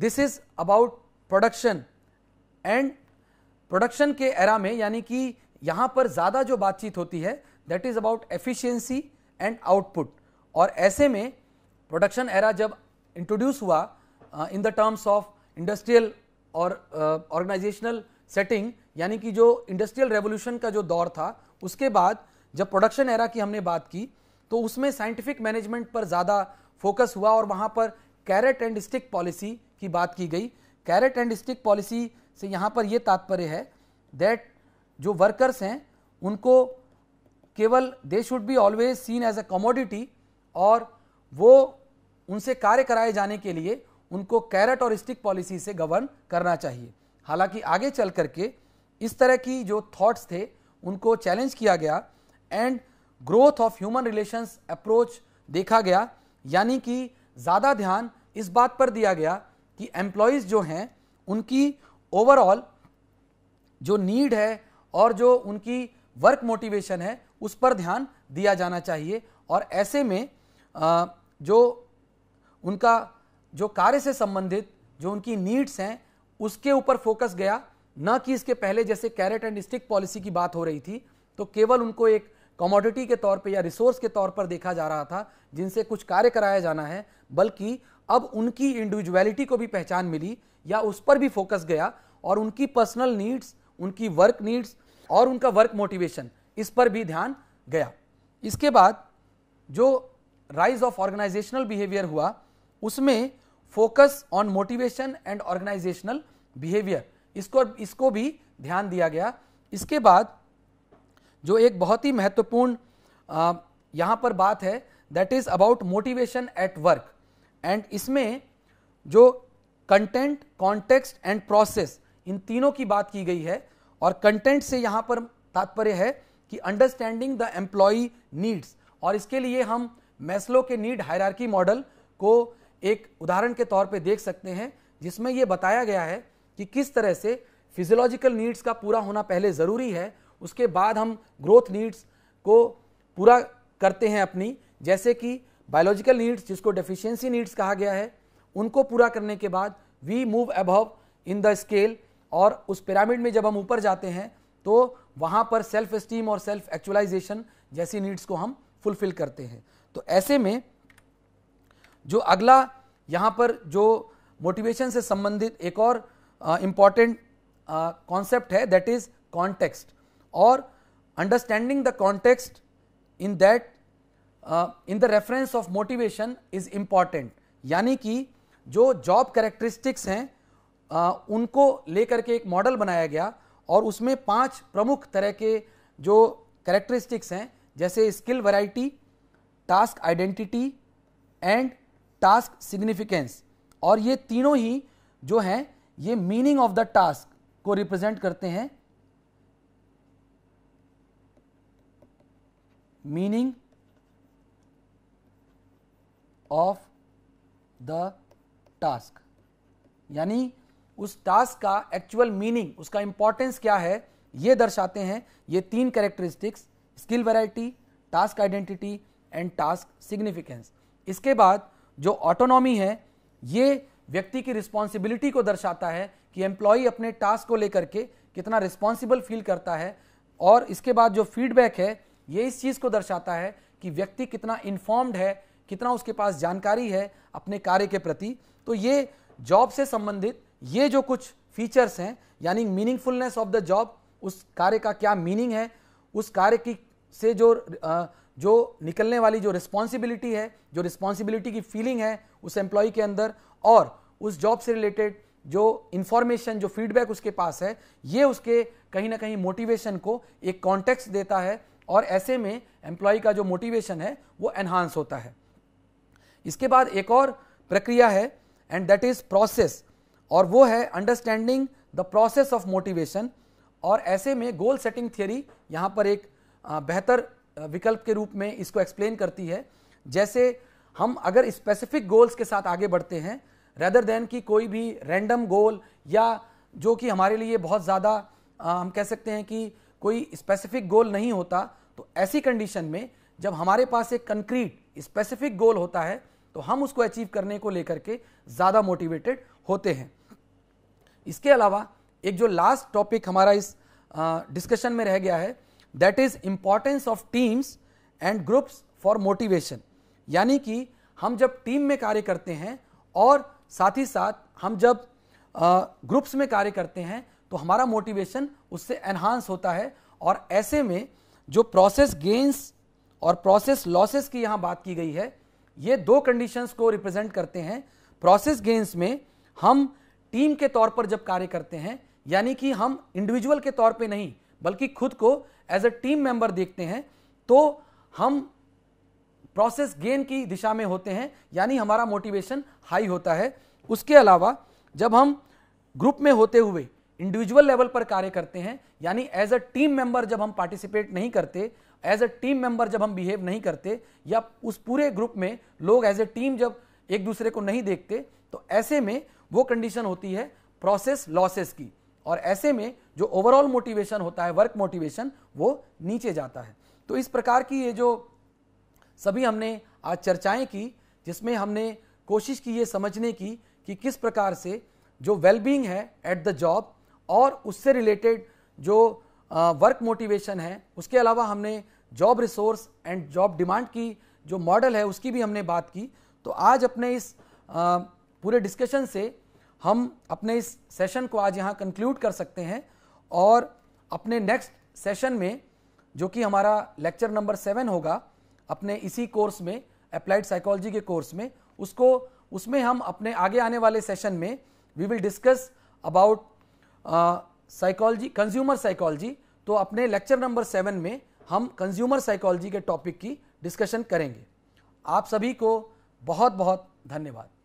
this is about production, and production के एरा में, यानी कि यहाँ पर ज़्यादा जो बातचीत होती है that is about efficiency and output. और ऐसे में प्रोडक्शन एरा जब इंट्रोड्यूस हुआ in the terms of industrial और ऑर्गेनाइजेशनल सेटिंग, यानी कि जो इंडस्ट्रियल रेवोल्यूशन का जो दौर था, उसके बाद जब प्रोडक्शन एरा की हमने बात की तो उसमें साइंटिफिक मैनेजमेंट पर ज़्यादा फोकस हुआ और वहाँ पर कैरेट एंड स्टिक पॉलिसी की बात की गई। कैरेट एंड स्टिक पॉलिसी से यहाँ पर यह तात्पर्य है दैट जो वर्कर्स हैं उनको केवल they should be always seen as a commodity, और वो उनसे कार्य कराए जाने के लिए उनको कैरेट और स्टिक पॉलिसी से गवर्न करना चाहिए। हालांकि आगे चल करके इस तरह की जो थॉट्स थे उनको चैलेंज किया गया and growth of human relations approach देखा गया, यानी कि ज़्यादा ध्यान इस बात पर दिया गया कि एम्प्लॉइज़ जो हैं उनकी ओवरऑल जो नीड है और जो उनकी वर्क मोटिवेशन है उस पर ध्यान दिया जाना चाहिए। और ऐसे में जो उनका जो कार्य से संबंधित जो उनकी नीड्स हैं उसके ऊपर फोकस गया, ना कि इसके पहले जैसे कैरेट एंड स्टिक पॉलिसी की बात हो रही थी तो केवल उनको एक कमोडिटी के तौर पे या रिसोर्स के तौर पर देखा जा रहा था जिनसे कुछ कार्य कराया जाना है, बल्कि अब उनकी इंडिविजुअलिटी को भी पहचान मिली या उस पर भी फोकस गया और उनकी पर्सनल नीड्स, उनकी वर्क नीड्स और उनका वर्क मोटिवेशन, इस पर भी ध्यान गया। इसके बाद जो राइज ऑफ ऑर्गेनाइजेशनल बिहेवियर हुआ उसमें focus on motivation and organisational behaviour, इसको इसको भी ध्यान दिया गया। इसके बाद जो एक बहुत ही महत्वपूर्ण यहाँ पर बात है, that is about motivation at work, and इसमें जो कंटेंट, कॉन्टेक्स्ट एंड प्रोसेस, इन तीनों की बात की गई है। और कंटेंट से यहाँ पर तात्पर्य है कि अंडरस्टैंडिंग द एम्प्लॉई नीड्स, और इसके लिए हम मैस्लो के नीड हायरार्की मॉडल को एक उदाहरण के तौर पे देख सकते हैं, जिसमें ये बताया गया है कि किस तरह से फिजियोलॉजिकल नीड्स का पूरा होना पहले ज़रूरी है, उसके बाद हम ग्रोथ नीड्स को पूरा करते हैं अपनी, जैसे कि बायोलॉजिकल नीड्स जिसको डेफिशिएंसी नीड्स कहा गया है, उनको पूरा करने के बाद we move above in the scale, और उस पिरामिड में जब हम ऊपर जाते हैं तो वहाँ पर सेल्फ एस्टीम और सेल्फ एक्चुअलाइजेशन जैसी नीड्स को हम फुलफिल करते हैं। तो ऐसे में जो अगला यहाँ पर जो मोटिवेशन से संबंधित एक और इम्पॉर्टेंट कॉन्सेप्ट है, दैट इज़ कॉन्टेक्स्ट, और understanding the context in that in the reference of motivation is important, यानी कि जो जॉब कैरेक्टरिस्टिक्स हैं uh, उनको लेकर के एक मॉडल बनाया गया, और उसमें पांच प्रमुख तरह के जो कैरेक्टरिस्टिक्स हैं, जैसे skill variety, task identity and task significance, और ये तीनों ही जो हैं ये मीनिंग ऑफ द टास्क को रिप्रेजेंट करते हैं, मीनिंग ऑफ द टास्क, यानी उस टास्क का एक्चुअल मीनिंग, उसका इंपॉर्टेंस क्या है, ये दर्शाते हैं ये तीन characteristics, skill variety, task identity and task significance. इसके बाद जो ऑटोनॉमी है, ये व्यक्ति की रिस्पॉन्सिबिलिटी को दर्शाता है कि एम्प्लॉई अपने टास्क को लेकर के कितना रिस्पॉन्सिबल फील करता है, और इसके बाद जो फीडबैक है ये इस चीज़ को दर्शाता है कि व्यक्ति कितना इन्फॉर्म्ड है, कितना उसके पास जानकारी है अपने कार्य के प्रति। तो ये जॉब से संबंधित ये जो कुछ फीचर्स हैं, यानी मीनिंगफुलनेस ऑफ द जॉब, उस कार्य का क्या मीनिंग है, उस कार्य की से जो जो निकलने वाली जो रिस्पॉन्सिबिलिटी है, जो रिस्पॉन्सिबिलिटी की फीलिंग है उस एम्प्लॉय के अंदर, और उस जॉब से रिलेटेड जो इन्फॉर्मेशन, जो फीडबैक उसके पास है, ये उसके कहीं ना कहीं मोटिवेशन को एक कॉन्टेक्स्ट देता है, और ऐसे में एम्प्लॉय का जो मोटिवेशन है वो एनहांस होता है। इसके बाद एक और प्रक्रिया है, एंड दैट इज़ प्रोसेस, और वो है understanding the process of motivation, और ऐसे में गोल सेटिंग थियरी यहाँ पर एक बेहतर विकल्प के रूप में इसको एक्सप्लेन करती है। जैसे हम अगर स्पेसिफिक गोल्स के साथ आगे बढ़ते हैं रेदर देन कि कोई भी रैंडम गोल, या जो कि हमारे लिए बहुत ज़्यादा हम कह सकते हैं कि कोई स्पेसिफिक गोल नहीं होता, तो ऐसी कंडीशन में जब हमारे पास एक कंक्रीट स्पेसिफिक गोल होता है तो हम उसको अचीव करने को लेकर के ज़्यादा मोटिवेटेड होते हैं। इसके अलावा एक जो लास्ट टॉपिक हमारा इस डिस्कशन में रह गया है, that is importance of teams and groups for motivation, यानी कि हम जब टीम में कार्य करते हैं और साथ ही साथ हम जब ग्रुप्स uh, में कार्य करते हैं तो हमारा मोटिवेशन उससे एनहांस होता है। और ऐसे में जो प्रोसेस गेंस और प्रोसेस लॉसेस की यहाँ बात की गई है, ये दो कंडीशंस को रिप्रेजेंट करते हैं। प्रोसेस गेंस में हम टीम के तौर पर जब कार्य करते हैं, यानी कि हम इंडिविजुअल के तौर पे नहीं बल्कि खुद को एज अ टीम मेंबर देखते हैं, तो हम प्रोसेस गेन की दिशा में होते हैं, यानी हमारा मोटिवेशन हाई होता है। उसके अलावा जब हम ग्रुप में होते हुए इंडिविजुअल लेवल पर कार्य करते हैं, यानी एज अ टीम मेंबर जब हम पार्टिसिपेट नहीं करते, एज अ टीम मेंबर जब हम बिहेव नहीं करते, या उस पूरे ग्रुप में लोग एज ए टीम जब एक दूसरे को नहीं देखते, तो ऐसे में वो कंडीशन होती है प्रोसेस लॉसेस की, और ऐसे में जो ओवरऑल मोटिवेशन होता है, वर्क मोटिवेशन, वो नीचे जाता है। तो इस प्रकार की ये जो सभी हमने आज चर्चाएं की, जिसमें हमने कोशिश की ये समझने की कि किस प्रकार से जो वेलबींग है एट द जॉब और उससे रिलेटेड जो वर्क uh, मोटिवेशन है, उसके अलावा हमने job resource and job demand की जो मॉडल है उसकी भी हमने बात की। तो आज अपने इस uh, पूरे डिस्कशन से हम अपने इस सेशन को आज यहाँ कंक्लूड कर सकते हैं और अपने नेक्स्ट सेशन में, जो कि हमारा लेक्चर नंबर सेवन होगा अपने इसी कोर्स में, अप्लाइड साइकोलॉजी के कोर्स में, उसको उसमें हम अपने आगे आने वाले सेशन में we will discuss about psychology, consumer psychology. तो अपने लेक्चर नंबर सेवन में हम कंज्यूमर साइकोलॉजी के टॉपिक की डिस्कशन करेंगे। आप सभी को बहुत बहुत धन्यवाद।